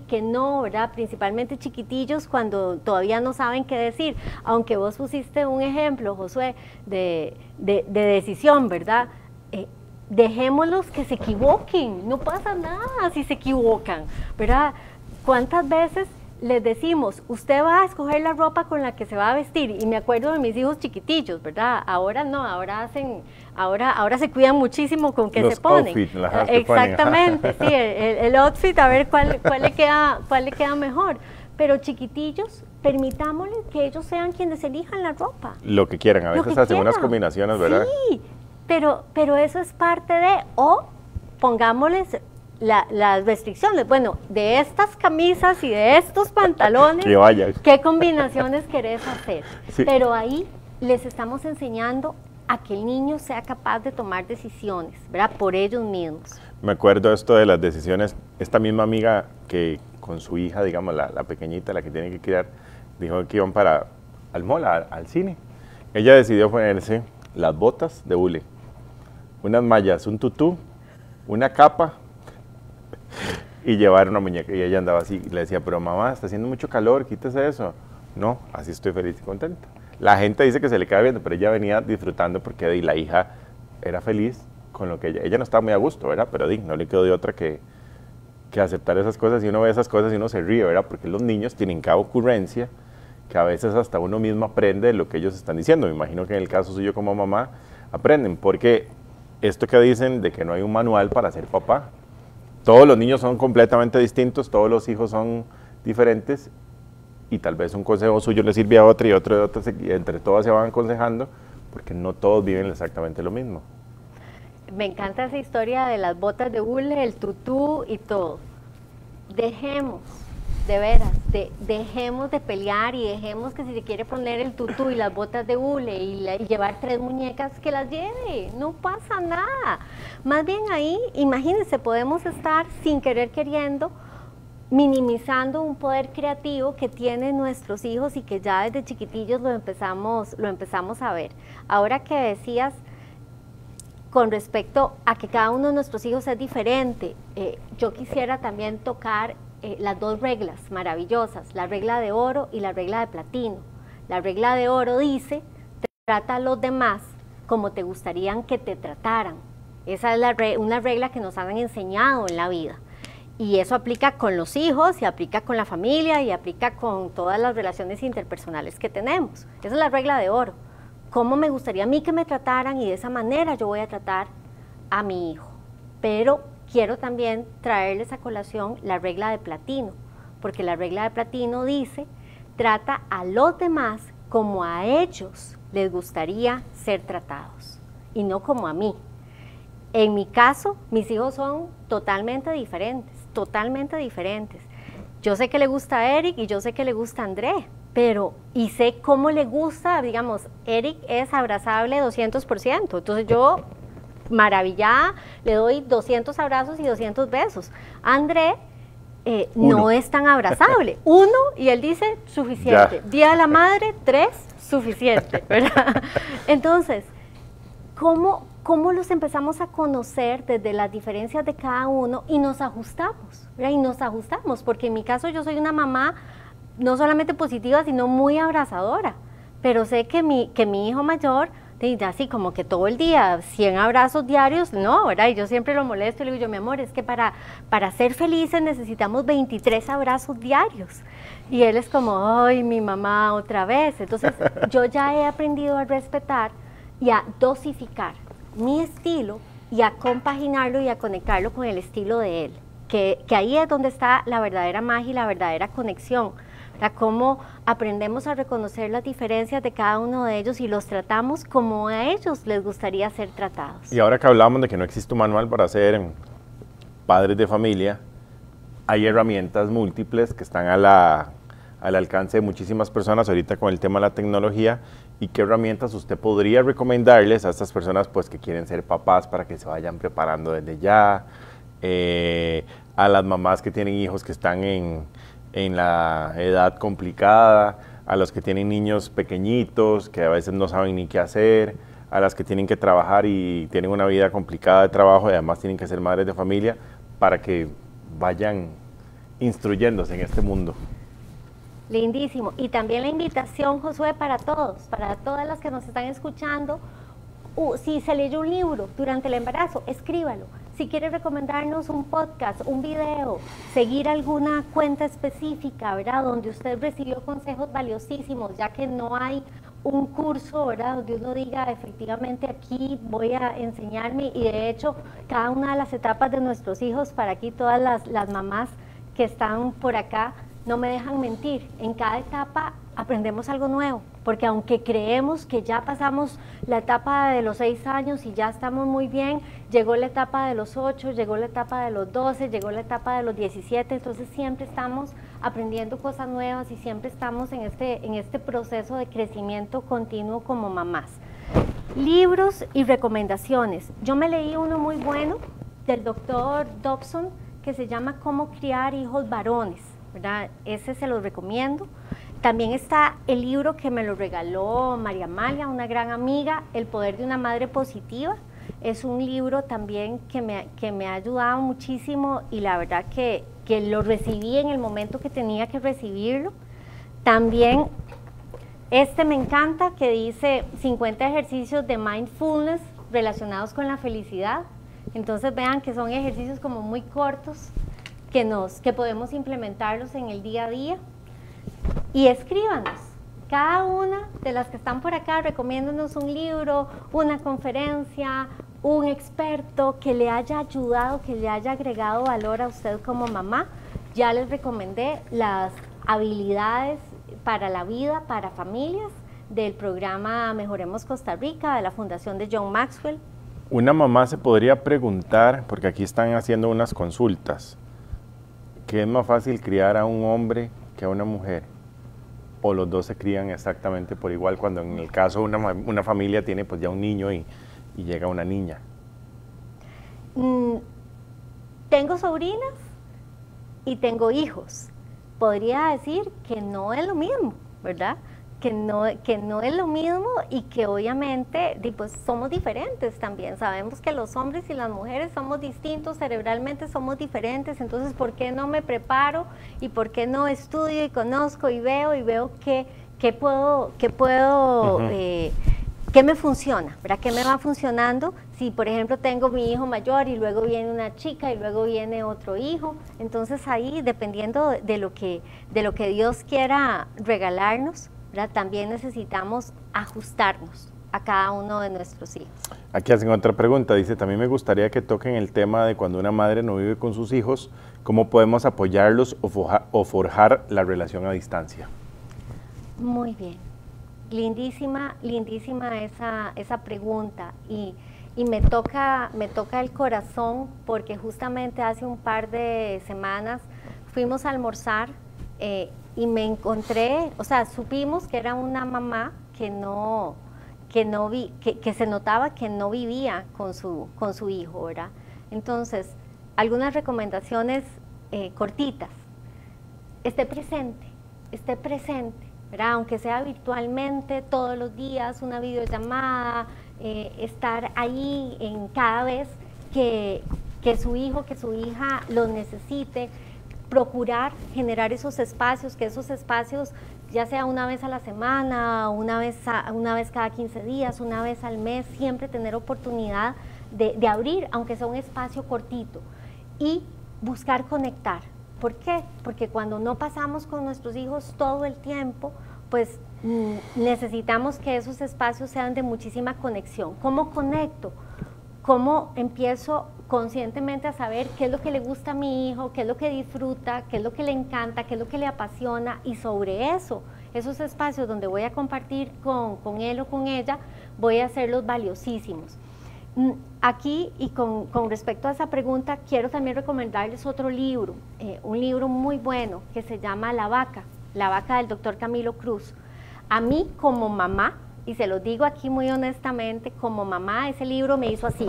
que no, ¿verdad? Principalmente chiquitillos cuando todavía no saben qué decir. Aunque vos pusiste un ejemplo, Josué, de decisión, ¿verdad? Dejémoslos que se equivoquen, no pasa nada si se equivocan, ¿verdad? ¿Cuántas veces les decimos, usted va a escoger la ropa con la que se va a vestir? Y me acuerdo de mis hijos chiquitillos, ¿verdad? Ahora no, ahora se cuidan muchísimo con qué se ponen. Outfit, exactamente, sí, el outfit, a ver cuál le queda mejor. Pero chiquitillos, permitámosles que ellos sean quienes elijan la ropa. Lo que quieran, a veces hacen unas combinaciones, ¿verdad? Sí. Pero eso es parte de, o pongámosles las restricciones. Bueno, de estas camisas y de estos pantalones, ¿qué combinaciones querés hacer? Sí. Pero ahí les estamos enseñando a que el niño sea capaz de tomar decisiones, ¿verdad? Por ellos mismos. Me acuerdo esto de las decisiones. Esta misma amiga que con su hija, digamos, la pequeñita, la que tiene que criar, dijo que iban para al mall, al cine. Ella decidió ponerse las botas de hule, unas mallas, un tutú, una capa y llevar una muñeca. Y ella andaba así y le decía, pero mamá, está haciendo mucho calor, quítese eso. No, así estoy feliz y contenta. La gente dice que se le cae viendo, pero ella venía disfrutando porque de, la hija era feliz con lo que ella no estaba muy a gusto, ¿verdad? Pero de, no le quedó de otra que aceptar esas cosas. Y uno ve esas cosas y uno se ríe, ¿verdad? Porque los niños tienen cada ocurrencia que a veces hasta uno mismo aprende de lo que ellos están diciendo. Me imagino que en el caso suyo como mamá aprenden, porque esto que dicen de que no hay un manual para ser papá, todos los niños son completamente distintos, todos los hijos son diferentes y tal vez un consejo suyo le sirve a otro y otro de otro, y entre todos se van aconsejando porque no todos viven exactamente lo mismo. Me encanta esa historia de las botas de hule, el tutú y todo. Dejemos. De veras, dejemos de pelear y dejemos que si se quiere poner el tutú y las botas de hule y llevar 3 muñecas, que las lleve, no pasa nada. Más bien ahí, imagínense, podemos estar sin querer queriendo, minimizando un poder creativo que tienen nuestros hijos y que ya desde chiquitillos lo empezamos a ver. Ahora que decías con respecto a que cada uno de nuestros hijos es diferente, yo quisiera también tocar las 2 reglas maravillosas, la regla de oro y la regla de platino. La regla de oro dice, trata a los demás como te gustarían que te trataran. Esa es una regla que nos han enseñado en la vida. Y eso aplica con los hijos, y aplica con la familia, y aplica con todas las relaciones interpersonales que tenemos. Esa es la regla de oro. ¿Cómo me gustaría a mí que me trataran? Y de esa manera yo voy a tratar a mi hijo. Pero quiero también traerles a colación la regla de platino, porque la regla de platino dice, trata a los demás como a ellos les gustaría ser tratados y no como a mí. En mi caso, mis hijos son totalmente diferentes, totalmente diferentes. Yo sé que le gusta a Eric y yo sé que le gusta a André, y sé cómo le gusta, digamos, Eric es abrazable 200%, entonces yo maravillada, le doy 200 abrazos y 200 besos. André no es tan abrazable, 1 y él dice suficiente, ya. Día de la madre 3, suficiente, ¿verdad? Entonces, ¿cómo los empezamos a conocer desde las diferencias de cada uno y nos ajustamos, ¿verdad? Y nos ajustamos, porque en mi caso yo soy una mamá no solamente positiva, sino muy abrazadora, pero sé que mi hijo mayor así como que todo el día, 100 abrazos diarios, no, ¿verdad? Y yo siempre lo molesto y le digo yo, mi amor, es que para ser felices necesitamos 23 abrazos diarios. Y él es como, ay, mi mamá otra vez. Entonces, yo ya he aprendido a respetar y a dosificar mi estilo y a compaginarlo y a conectarlo con el estilo de él. Que ahí es donde está la verdadera magia y la verdadera conexión. Cómo aprendemos a reconocer las diferencias de cada uno de ellos y los tratamos como a ellos les gustaría ser tratados. Y ahora que hablamos de que no existe un manual para ser padres de familia, hay herramientas múltiples que están al alcance de muchísimas personas ahorita con el tema de la tecnología. ¿Y qué herramientas usted podría recomendarles a estas personas pues, que quieren ser papás para que se vayan preparando desde ya? A las mamás que tienen hijos que están en la edad complicada, a los que tienen niños pequeñitos que a veces no saben ni qué hacer, a las que tienen que trabajar y tienen una vida complicada de trabajo y además tienen que ser madres de familia, para que vayan instruyéndose en este mundo. Lindísimo. Y también la invitación, Josué, para todos, para todas las que nos están escuchando, si se leyó un libro durante el embarazo, escríbalo. Si quiere recomendarnos un podcast, un video, seguir alguna cuenta específica, ¿verdad? Donde usted recibió consejos valiosísimos, ya que no hay un curso, ¿verdad? Donde uno diga, efectivamente, aquí voy a enseñarme. Y de hecho, cada una de las etapas de nuestros hijos, para aquí todas las mamás que están por acá, no me dejan mentir, en cada etapa aprendemos algo nuevo, porque aunque creemos que ya pasamos la etapa de los 6 años y ya estamos muy bien, llegó la etapa de los 8, llegó la etapa de los 12, llegó la etapa de los 17, entonces siempre estamos aprendiendo cosas nuevas y siempre estamos en este proceso de crecimiento continuo como mamás. Libros y recomendaciones. Yo me leí uno muy bueno del Dr. Dobson que se llama Cómo criar hijos varones, ¿verdad? Ese se los recomiendo. También está el libro que me lo regaló María Amalia, una gran amiga, El poder de una madre positiva. Es un libro también que me ha ayudado muchísimo y la verdad que lo recibí en el momento que tenía que recibirlo. También este me encanta, que dice 50 ejercicios de mindfulness relacionados con la felicidad. Entonces vean que son ejercicios como muy cortos que podemos implementarlos en el día a día. Y escríbanos, cada una de las que están por acá, recomiéndanos un libro, una conferencia, un experto que le haya ayudado, que le haya agregado valor a usted como mamá. Ya les recomendé las habilidades para la vida, para familias, del programa Mejoremos Costa Rica, de la Fundación de John Maxwell. Una mamá se podría preguntar, porque aquí están haciendo unas consultas, ¿qué es más fácil criar a un hombre que a una mujer? ¿O los dos se crían exactamente por igual cuando en el caso una familia tiene pues ya un niño y llega una niña? Tengo sobrinas y tengo hijos. Podría decir que no es lo mismo, ¿verdad? Que no es lo mismo y que obviamente pues, somos diferentes también. Sabemos que los hombres y las mujeres somos distintos, cerebralmente somos diferentes, entonces ¿por qué no me preparo y por qué no estudio y conozco y veo qué puedo uh-huh. ¿Qué me funciona? ¿Verdad? ¿Qué me va funcionando? Si, por ejemplo, tengo mi hijo mayor y luego viene una chica y luego viene otro hijo. Entonces ahí, dependiendo de lo que Dios quiera regalarnos, ¿verdad? También necesitamos ajustarnos a cada uno de nuestros hijos. Aquí hacen otra pregunta. Dice, también me gustaría que toquen el tema de cuando una madre no vive con sus hijos, ¿cómo podemos apoyarlos o forjar la relación a distancia? Muy bien. Lindísima, lindísima esa pregunta y me toca el corazón porque justamente hace un par de semanas fuimos a almorzar y me encontré, o sea, supimos que era una mamá que se notaba que no vivía con su hijo, ¿verdad? Entonces, algunas recomendaciones cortitas. Esté presente, ¿verdad? Aunque sea virtualmente, todos los días, una videollamada, estar ahí en cada vez que su hijo, que su hija lo necesite. procurar generar esos espacios, que esos espacios, ya sea una vez a la semana, una vez cada 15 días, una vez al mes, siempre tener oportunidad de abrir, aunque sea un espacio cortito, y buscar conectar. ¿Por qué? Porque cuando no pasamos con nuestros hijos todo el tiempo, pues necesitamos que esos espacios sean de muchísima conexión. ¿Cómo conecto? ¿Cómo empiezo conscientemente a saber qué es lo que le gusta a mi hijo, qué es lo que disfruta, qué es lo que le encanta, qué es lo que le apasiona? Y sobre eso, esos espacios donde voy a compartir con él o con ella, voy a hacerlos valiosísimos. Aquí, y con respecto a esa pregunta, quiero también recomendarles otro libro, un libro muy bueno que se llama La Vaca del Dr. Camilo Cruz. A mí como mamá, y se los digo aquí muy honestamente, como mamá ese libro me hizo así.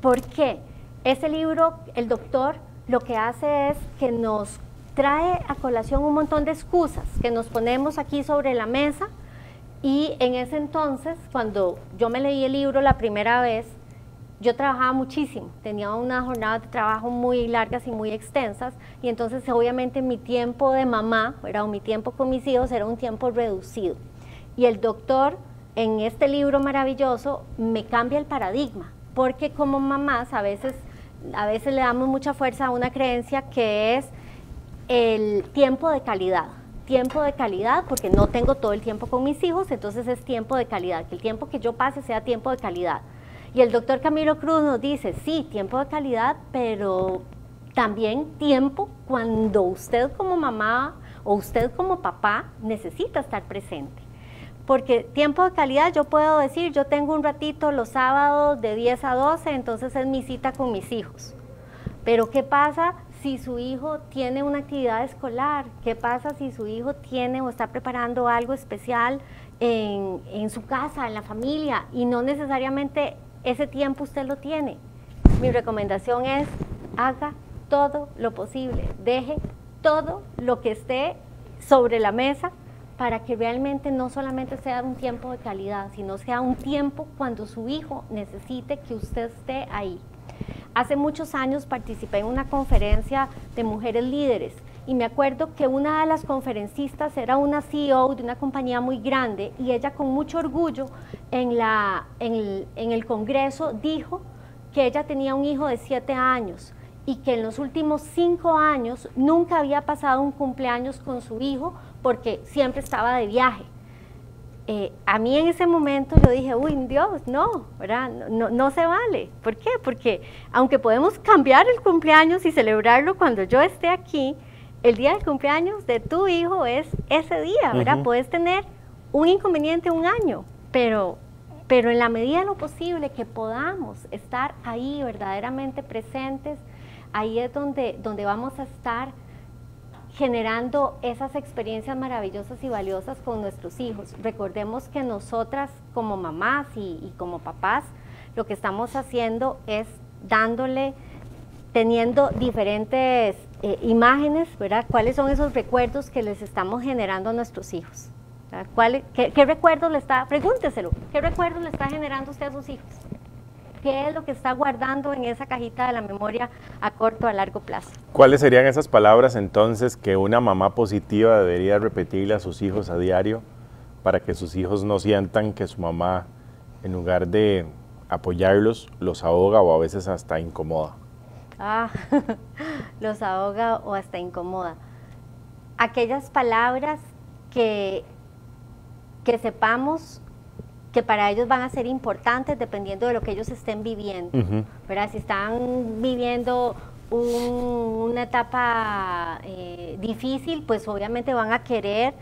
¿Por qué? Ese libro, el doctor lo que hace es que nos trae a colación un montón de excusas que nos ponemos aquí sobre la mesa. Y en ese entonces, cuando yo me leí el libro la primera vez, yo trabajaba muchísimo, tenía unas jornadas de trabajo muy largas y muy extensas, y entonces obviamente mi tiempo de mamá, ¿verdad?, o mi tiempo con mis hijos era un tiempo reducido. Y el doctor, en este libro maravilloso, me cambia el paradigma, porque como mamás a veces le damos mucha fuerza a una creencia que es el tiempo de calidad. Tiempo de calidad, porque no tengo todo el tiempo con mis hijos, entonces es tiempo de calidad, que el tiempo que yo pase sea tiempo de calidad. Y el doctor Camilo Cruz nos dice, sí, tiempo de calidad, pero también tiempo cuando usted como mamá o usted como papá necesita estar presente. Porque tiempo de calidad yo puedo decir, yo tengo un ratito los sábados de 10 a 12, entonces es mi cita con mis hijos. Pero ¿qué pasa si su hijo tiene una actividad escolar? ¿Qué pasa si su hijo tiene o está preparando algo especial en su casa, en la familia? Y no necesariamente ese tiempo usted lo tiene. Mi recomendación es, haga todo lo posible, deje todo lo que esté sobre la mesa para que realmente no solamente sea un tiempo de calidad, sino sea un tiempo cuando su hijo necesite que usted esté ahí. Hace muchos años participé en una conferencia de mujeres líderes y me acuerdo que una de las conferencistas era una CEO de una compañía muy grande y ella con mucho orgullo en el Congreso dijo que ella tenía un hijo de 7 años y que en los últimos 5 años nunca había pasado un cumpleaños con su hijo porque siempre estaba de viaje. A mí en ese momento yo dije, uy, Dios, no, ¿verdad? No se vale. ¿Por qué? Porque aunque podemos cambiar el cumpleaños y celebrarlo cuando yo esté aquí, el día del cumpleaños de tu hijo es ese día, ¿verdad? Uh-huh. Puedes tener un inconveniente un año, pero en la medida de lo posible que podamos estar ahí verdaderamente presentes, ahí es donde vamos a estar generando esas experiencias maravillosas y valiosas con nuestros hijos. Recordemos que nosotras como mamás y como papás, lo que estamos haciendo es teniendo diferentes imágenes, ¿verdad? ¿Cuáles son esos recuerdos que les estamos generando a nuestros hijos? ¿Qué recuerdo le está, pregúnteselo, qué recuerdo le está generando usted a sus hijos? ¿Qué es lo que está guardando en esa cajita de la memoria a corto o a largo plazo? ¿Cuáles serían esas palabras entonces que una mamá positiva debería repetirle a sus hijos a diario para que sus hijos no sientan que su mamá, en lugar de apoyarlos, los ahoga o a veces hasta incomoda? Los ahoga o hasta incomoda. Aquellas palabras que sepamos que para ellos van a ser importantes dependiendo de lo que ellos estén viviendo, ¿verdad? Si están viviendo una etapa difícil, pues obviamente van a querer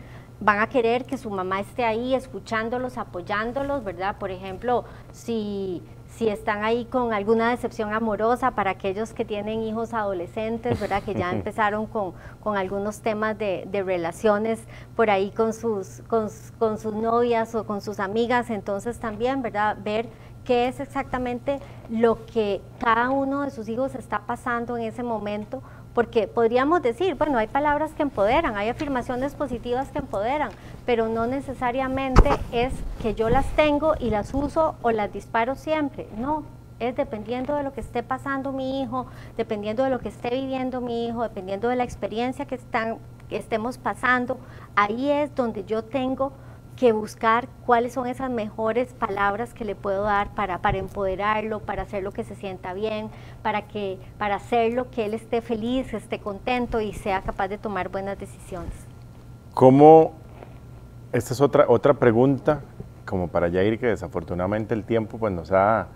que su mamá esté ahí escuchándolos, apoyándolos, ¿verdad? Por ejemplo, si están ahí con alguna decepción amorosa, para aquellos que tienen hijos adolescentes, ¿verdad?, que ya empezaron con algunos temas de relaciones por ahí con sus novias o con sus amigas, entonces también, ¿verdad?, ver qué es exactamente lo que cada uno de sus hijos está pasando en ese momento, porque podríamos decir, bueno, hay palabras que empoderan, hay afirmaciones positivas que empoderan, pero no necesariamente es que yo las tengo y las uso o las disparo siempre. No, Es dependiendo de lo que esté pasando mi hijo, dependiendo de lo que esté viviendo mi hijo, dependiendo de la experiencia que estemos pasando, ahí es donde yo tengo que buscar cuáles son esas mejores palabras que le puedo dar para empoderarlo, para hacer lo que se sienta bien, para hacer lo que él esté feliz, esté contento y sea capaz de tomar buenas decisiones. ¿Cómo? Esta es otra pregunta, como para ya ir, que desafortunadamente el tiempo pues nos ha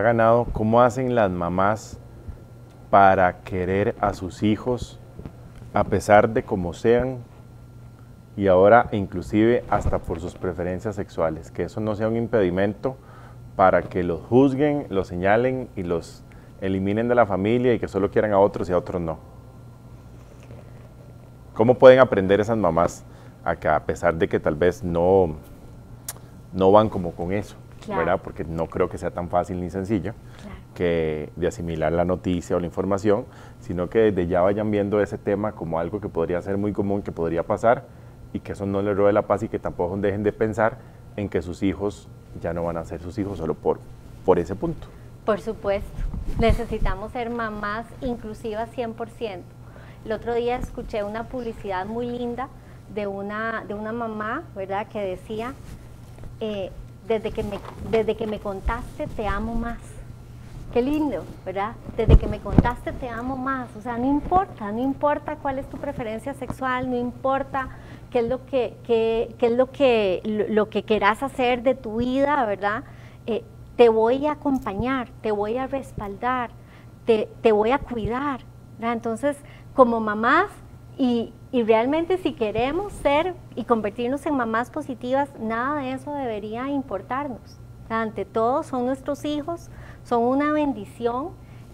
ganado. ¿Cómo hacen las mamás para querer a sus hijos a pesar de cómo sean? Y ahora inclusive hasta por sus preferencias sexuales, que eso no sea un impedimento para que los juzguen, los señalen y los eliminen de la familia y que solo quieran a otros y a otros no. ¿Cómo pueden aprender esas mamás a que, a pesar de que tal vez no van como con eso, claro, ¿verdad? Porque no creo que sea tan fácil ni sencillo, claro, que de asimilar la noticia o la información, sino que desde ya vayan viendo ese tema como algo que podría ser muy común, que podría pasar, y que eso no les robe la paz y que tampoco dejen de pensar en que sus hijos ya no van a ser sus hijos solo por ese punto? Por supuesto, necesitamos ser mamás inclusivas 100%. El otro día escuché una publicidad muy linda de una mamá, ¿verdad?, que decía, desde que me contaste te amo más. Qué lindo, ¿verdad? Desde que me contaste te amo más. O sea, no importa cuál es tu preferencia sexual, no importa qué es lo que querás hacer de tu vida, ¿verdad? Te voy a acompañar, te voy a respaldar, te voy a cuidar, ¿verdad? Entonces, como mamás, y realmente si queremos ser y convertirnos en mamás positivas, nada de eso debería importarnos. Ante todo, son nuestros hijos, son una bendición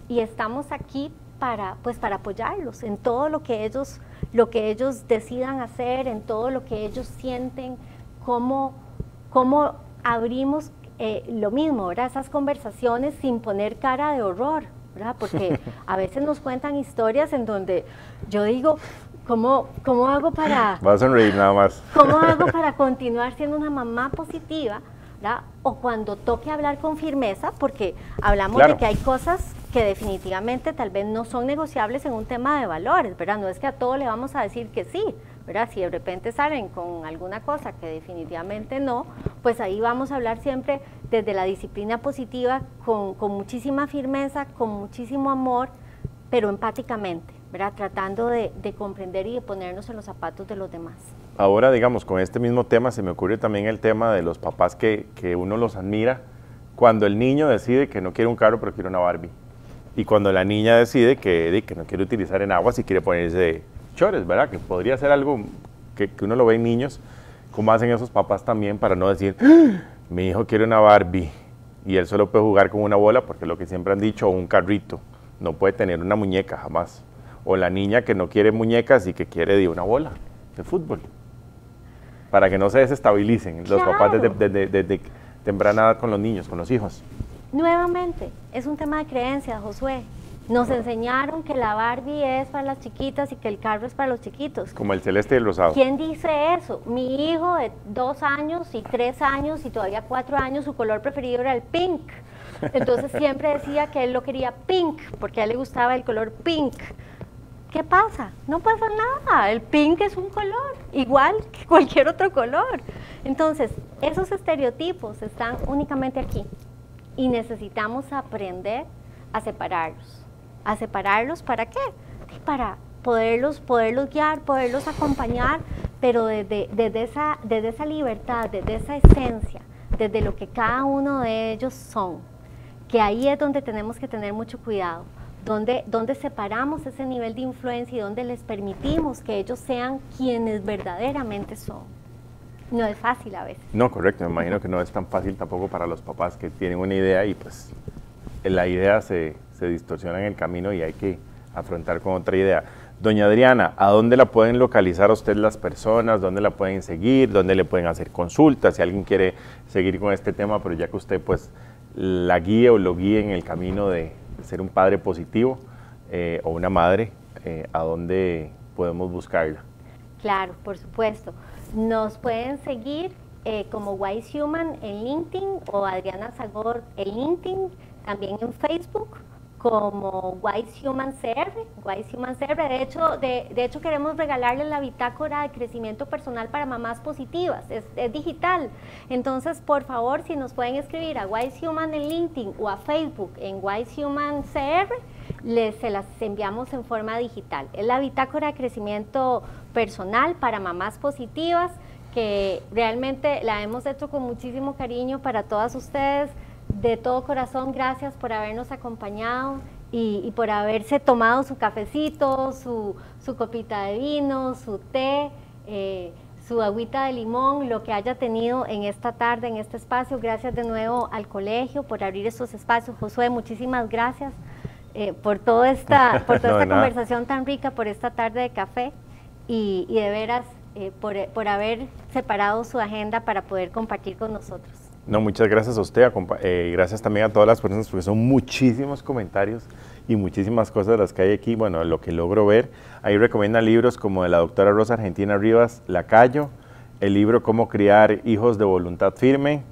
y estamos aquí para apoyarlos en todo lo que ellos decidan hacer, en todo lo que ellos sienten, cómo abrimos lo mismo, ¿verdad?, esas conversaciones sin poner cara de horror, ¿verdad? Porque a veces nos cuentan historias en donde yo digo, ¿cómo hago para... Vas a sonreír nada más. ¿Cómo hago para continuar siendo una mamá positiva? ¿Verdad? O cuando toque hablar con firmeza, porque hablamos, claro, de que hay cosas que definitivamente tal vez no son negociables en un tema de valores, ¿verdad? No es que a todo le vamos a decir que sí, ¿verdad? Si de repente salen con alguna cosa que definitivamente no, pues ahí vamos a hablar siempre desde la disciplina positiva, con muchísima firmeza, con muchísimo amor, pero empáticamente, ¿verdad? Tratando de comprender y de ponernos en los zapatos de los demás. Ahora, digamos, con este mismo tema se me ocurre también el tema de los papás que uno los admira cuando el niño decide que no quiere un carro pero quiere una Barbie, y cuando la niña decide que no quiere utilizar enaguas y quiere ponerse chores, ¿verdad? Que podría ser algo que uno lo ve en niños. ¿Cómo hacen esos papás también para no decir, mi hijo quiere una Barbie y él solo puede jugar con una bola, porque lo que siempre han dicho, un carrito, no puede tener una muñeca jamás? O la niña que no quiere muñecas y que quiere de una bola de fútbol, para que no se desestabilicen, claro, los papás desde temprana edad con los niños, con los hijos. Nuevamente, es un tema de creencias, Josué. Nos enseñaron que la Barbie es para las chiquitas y que el carro es para los chiquitos. Como el celeste y el rosado. ¿Quién dice eso? Mi hijo de 2 años y 3 años y todavía 4 años, su color preferido era el pink. Entonces siempre decía que él lo quería pink, porque a él le gustaba el color pink. ¿Qué pasa? No pasa nada, el pink es un color, igual que cualquier otro color. Entonces, esos estereotipos están únicamente aquí y necesitamos aprender a separarlos. ¿A separarlos para qué? Para poderlos guiar, poderlos acompañar, pero desde esa libertad, desde esa esencia, desde lo que cada uno de ellos son, que ahí es donde tenemos que tener mucho cuidado. Donde separamos ese nivel de influencia y donde les permitimos que ellos sean quienes verdaderamente son. No es fácil a veces. No, correcto, me imagino que no es tan fácil tampoco para los papás que tienen una idea y pues la idea se distorsiona en el camino y hay que afrontar con otra idea. Doña Adriana, ¿a dónde la pueden localizar a usted las personas? ¿Dónde la pueden seguir? ¿Dónde le pueden hacer consultas? Si alguien quiere seguir con este tema, pero ya que usted pues la guíe o lo guíe en el camino de ser un padre positivo o una madre, ¿a dónde podemos buscarla? Claro, por supuesto. Nos pueden seguir como Wise Human en LinkedIn o Adriana Sagot en LinkedIn. también en Facebook como Wise Human CR, Wise Human CR. De hecho queremos regalarles la bitácora de crecimiento personal para mamás positivas, es digital. Entonces, por favor, si nos pueden escribir a Wise Human en LinkedIn o a Facebook en Wise Human CR, se las enviamos en forma digital. Es la bitácora de crecimiento personal para mamás positivas, que realmente la hemos hecho con muchísimo cariño para todas ustedes. De todo corazón, gracias por habernos acompañado y por haberse tomado su cafecito, su copita de vino, su té, su agüita de limón, lo que haya tenido en esta tarde, en este espacio. Gracias de nuevo al colegio por abrir estos espacios. Josué, muchísimas gracias por toda esta conversación tan rica, por esta tarde de café y de veras por haber separado su agenda para poder compartir con nosotros. No, muchas gracias a usted, gracias también a todas las personas, porque son muchísimos comentarios y muchísimas cosas las que hay aquí. Bueno, lo que logro ver, ahí recomienda libros como de la doctora Rosa Argentina Rivas, Lacayo, el libro Cómo criar hijos de voluntad firme.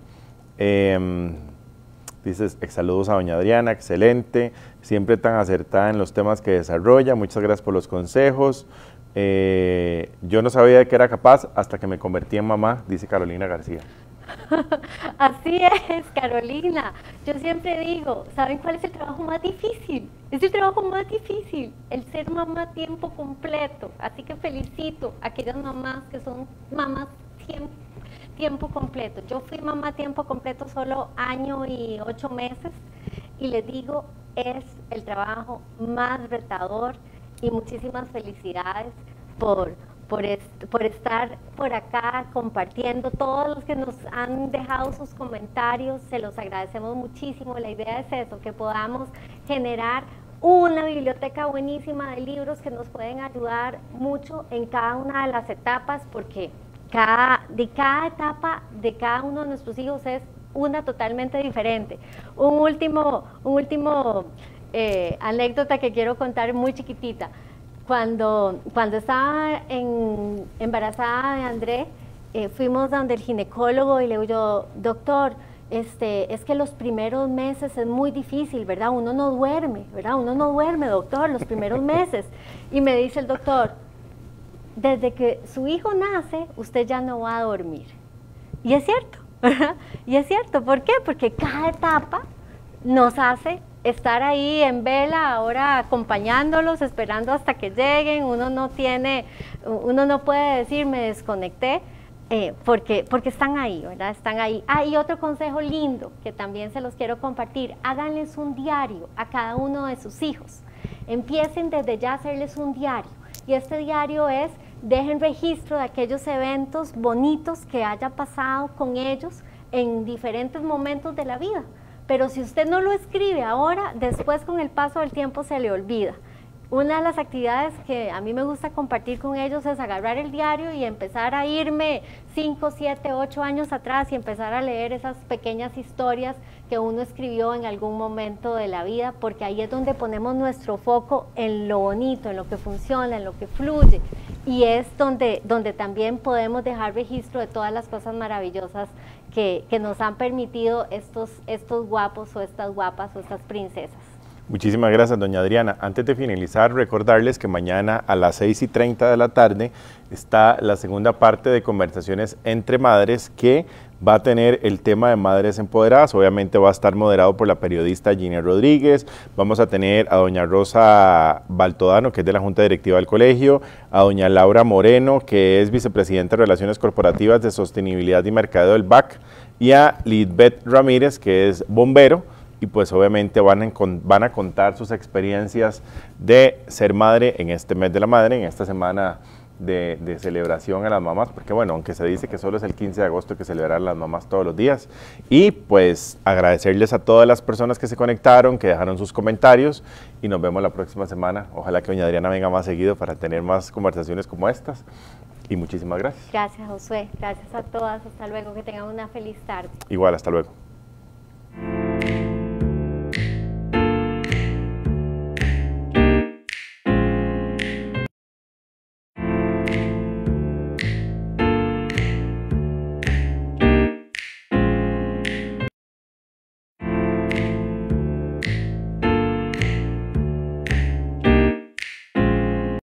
Dices, saludos a doña Adriana, excelente, siempre tan acertada en los temas que desarrolla, muchas gracias por los consejos. Yo no sabía de qué era capaz hasta que me convertí en mamá, dice Carolina García. Así es, Carolina. Yo siempre digo, ¿saben cuál es el trabajo más difícil? Es el trabajo más difícil, el ser mamá a tiempo completo. Así que felicito a aquellas mamás que son mamás tiempo completo. Yo fui mamá a tiempo completo solo 1 año y 8 meses y les digo, es el trabajo más retador y muchísimas felicidades por estar por acá compartiendo. Todos los que nos han dejado sus comentarios, se los agradecemos muchísimo. La idea es eso, que podamos generar una biblioteca buenísima de libros que nos pueden ayudar mucho en cada una de las etapas, porque de cada etapa de cada uno de nuestros hijos es una totalmente diferente. Un último anécdota que quiero contar, muy chiquitita. Cuando estaba embarazada de André, fuimos donde el ginecólogo y le digo, doctor, es que los primeros meses es muy difícil, ¿verdad? Uno no duerme, ¿verdad? Uno no duerme, doctor, los primeros meses. Y me dice el doctor, desde que su hijo nace, usted ya no va a dormir. Y es cierto, ¿verdad? Y es cierto, ¿por qué? Porque cada etapa nos hace estar ahí en vela, ahora acompañándolos, esperando hasta que lleguen. Uno no puede decir me desconecté, porque están ahí, ¿verdad? Están ahí. Ah, y otro consejo lindo que también se los quiero compartir, háganles un diario a cada uno de sus hijos. Empiecen desde ya a hacerles un diario, y este diario es, dejen registro de aquellos eventos bonitos que haya pasado con ellos en diferentes momentos de la vida. Pero si usted no lo escribe ahora, después con el paso del tiempo se le olvida. Una de las actividades que a mí me gusta compartir con ellos es agarrar el diario y empezar a irme 5, 7, 8 años atrás y empezar a leer esas pequeñas historias que uno escribió en algún momento de la vida, porque ahí es donde ponemos nuestro foco en lo bonito, en lo que funciona, en lo que fluye. Y es donde también podemos dejar registro de todas las cosas maravillosas que nos han permitido estos guapos o estas guapas o estas princesas. Muchísimas gracias, doña Adriana. Antes de finalizar, recordarles que mañana a las 6:30 de la tarde está la segunda parte de Conversaciones entre Madres, que va a tener el tema de madres empoderadas. Obviamente va a estar moderado por la periodista Gina Rodríguez. Vamos a tener a doña Rosa Baltodano, que es de la Junta Directiva del Colegio, a doña Laura Moreno, que es vicepresidenta de Relaciones Corporativas de Sostenibilidad y Mercadeo del BAC, y a Lizbeth Ramírez, que es bombero, y pues obviamente van a contar sus experiencias de ser madre en este mes de la madre, en esta semana de celebración a las mamás, porque bueno, aunque se dice que solo es el 15 de agosto que celebran las mamás todos los días. Y pues agradecerles a todas las personas que se conectaron, que dejaron sus comentarios, y nos vemos la próxima semana. Ojalá que doña Adriana venga más seguido para tener más conversaciones como estas, y muchísimas gracias. Gracias, Josué, gracias a todas, hasta luego, que tengan una feliz tarde. Igual, hasta luego.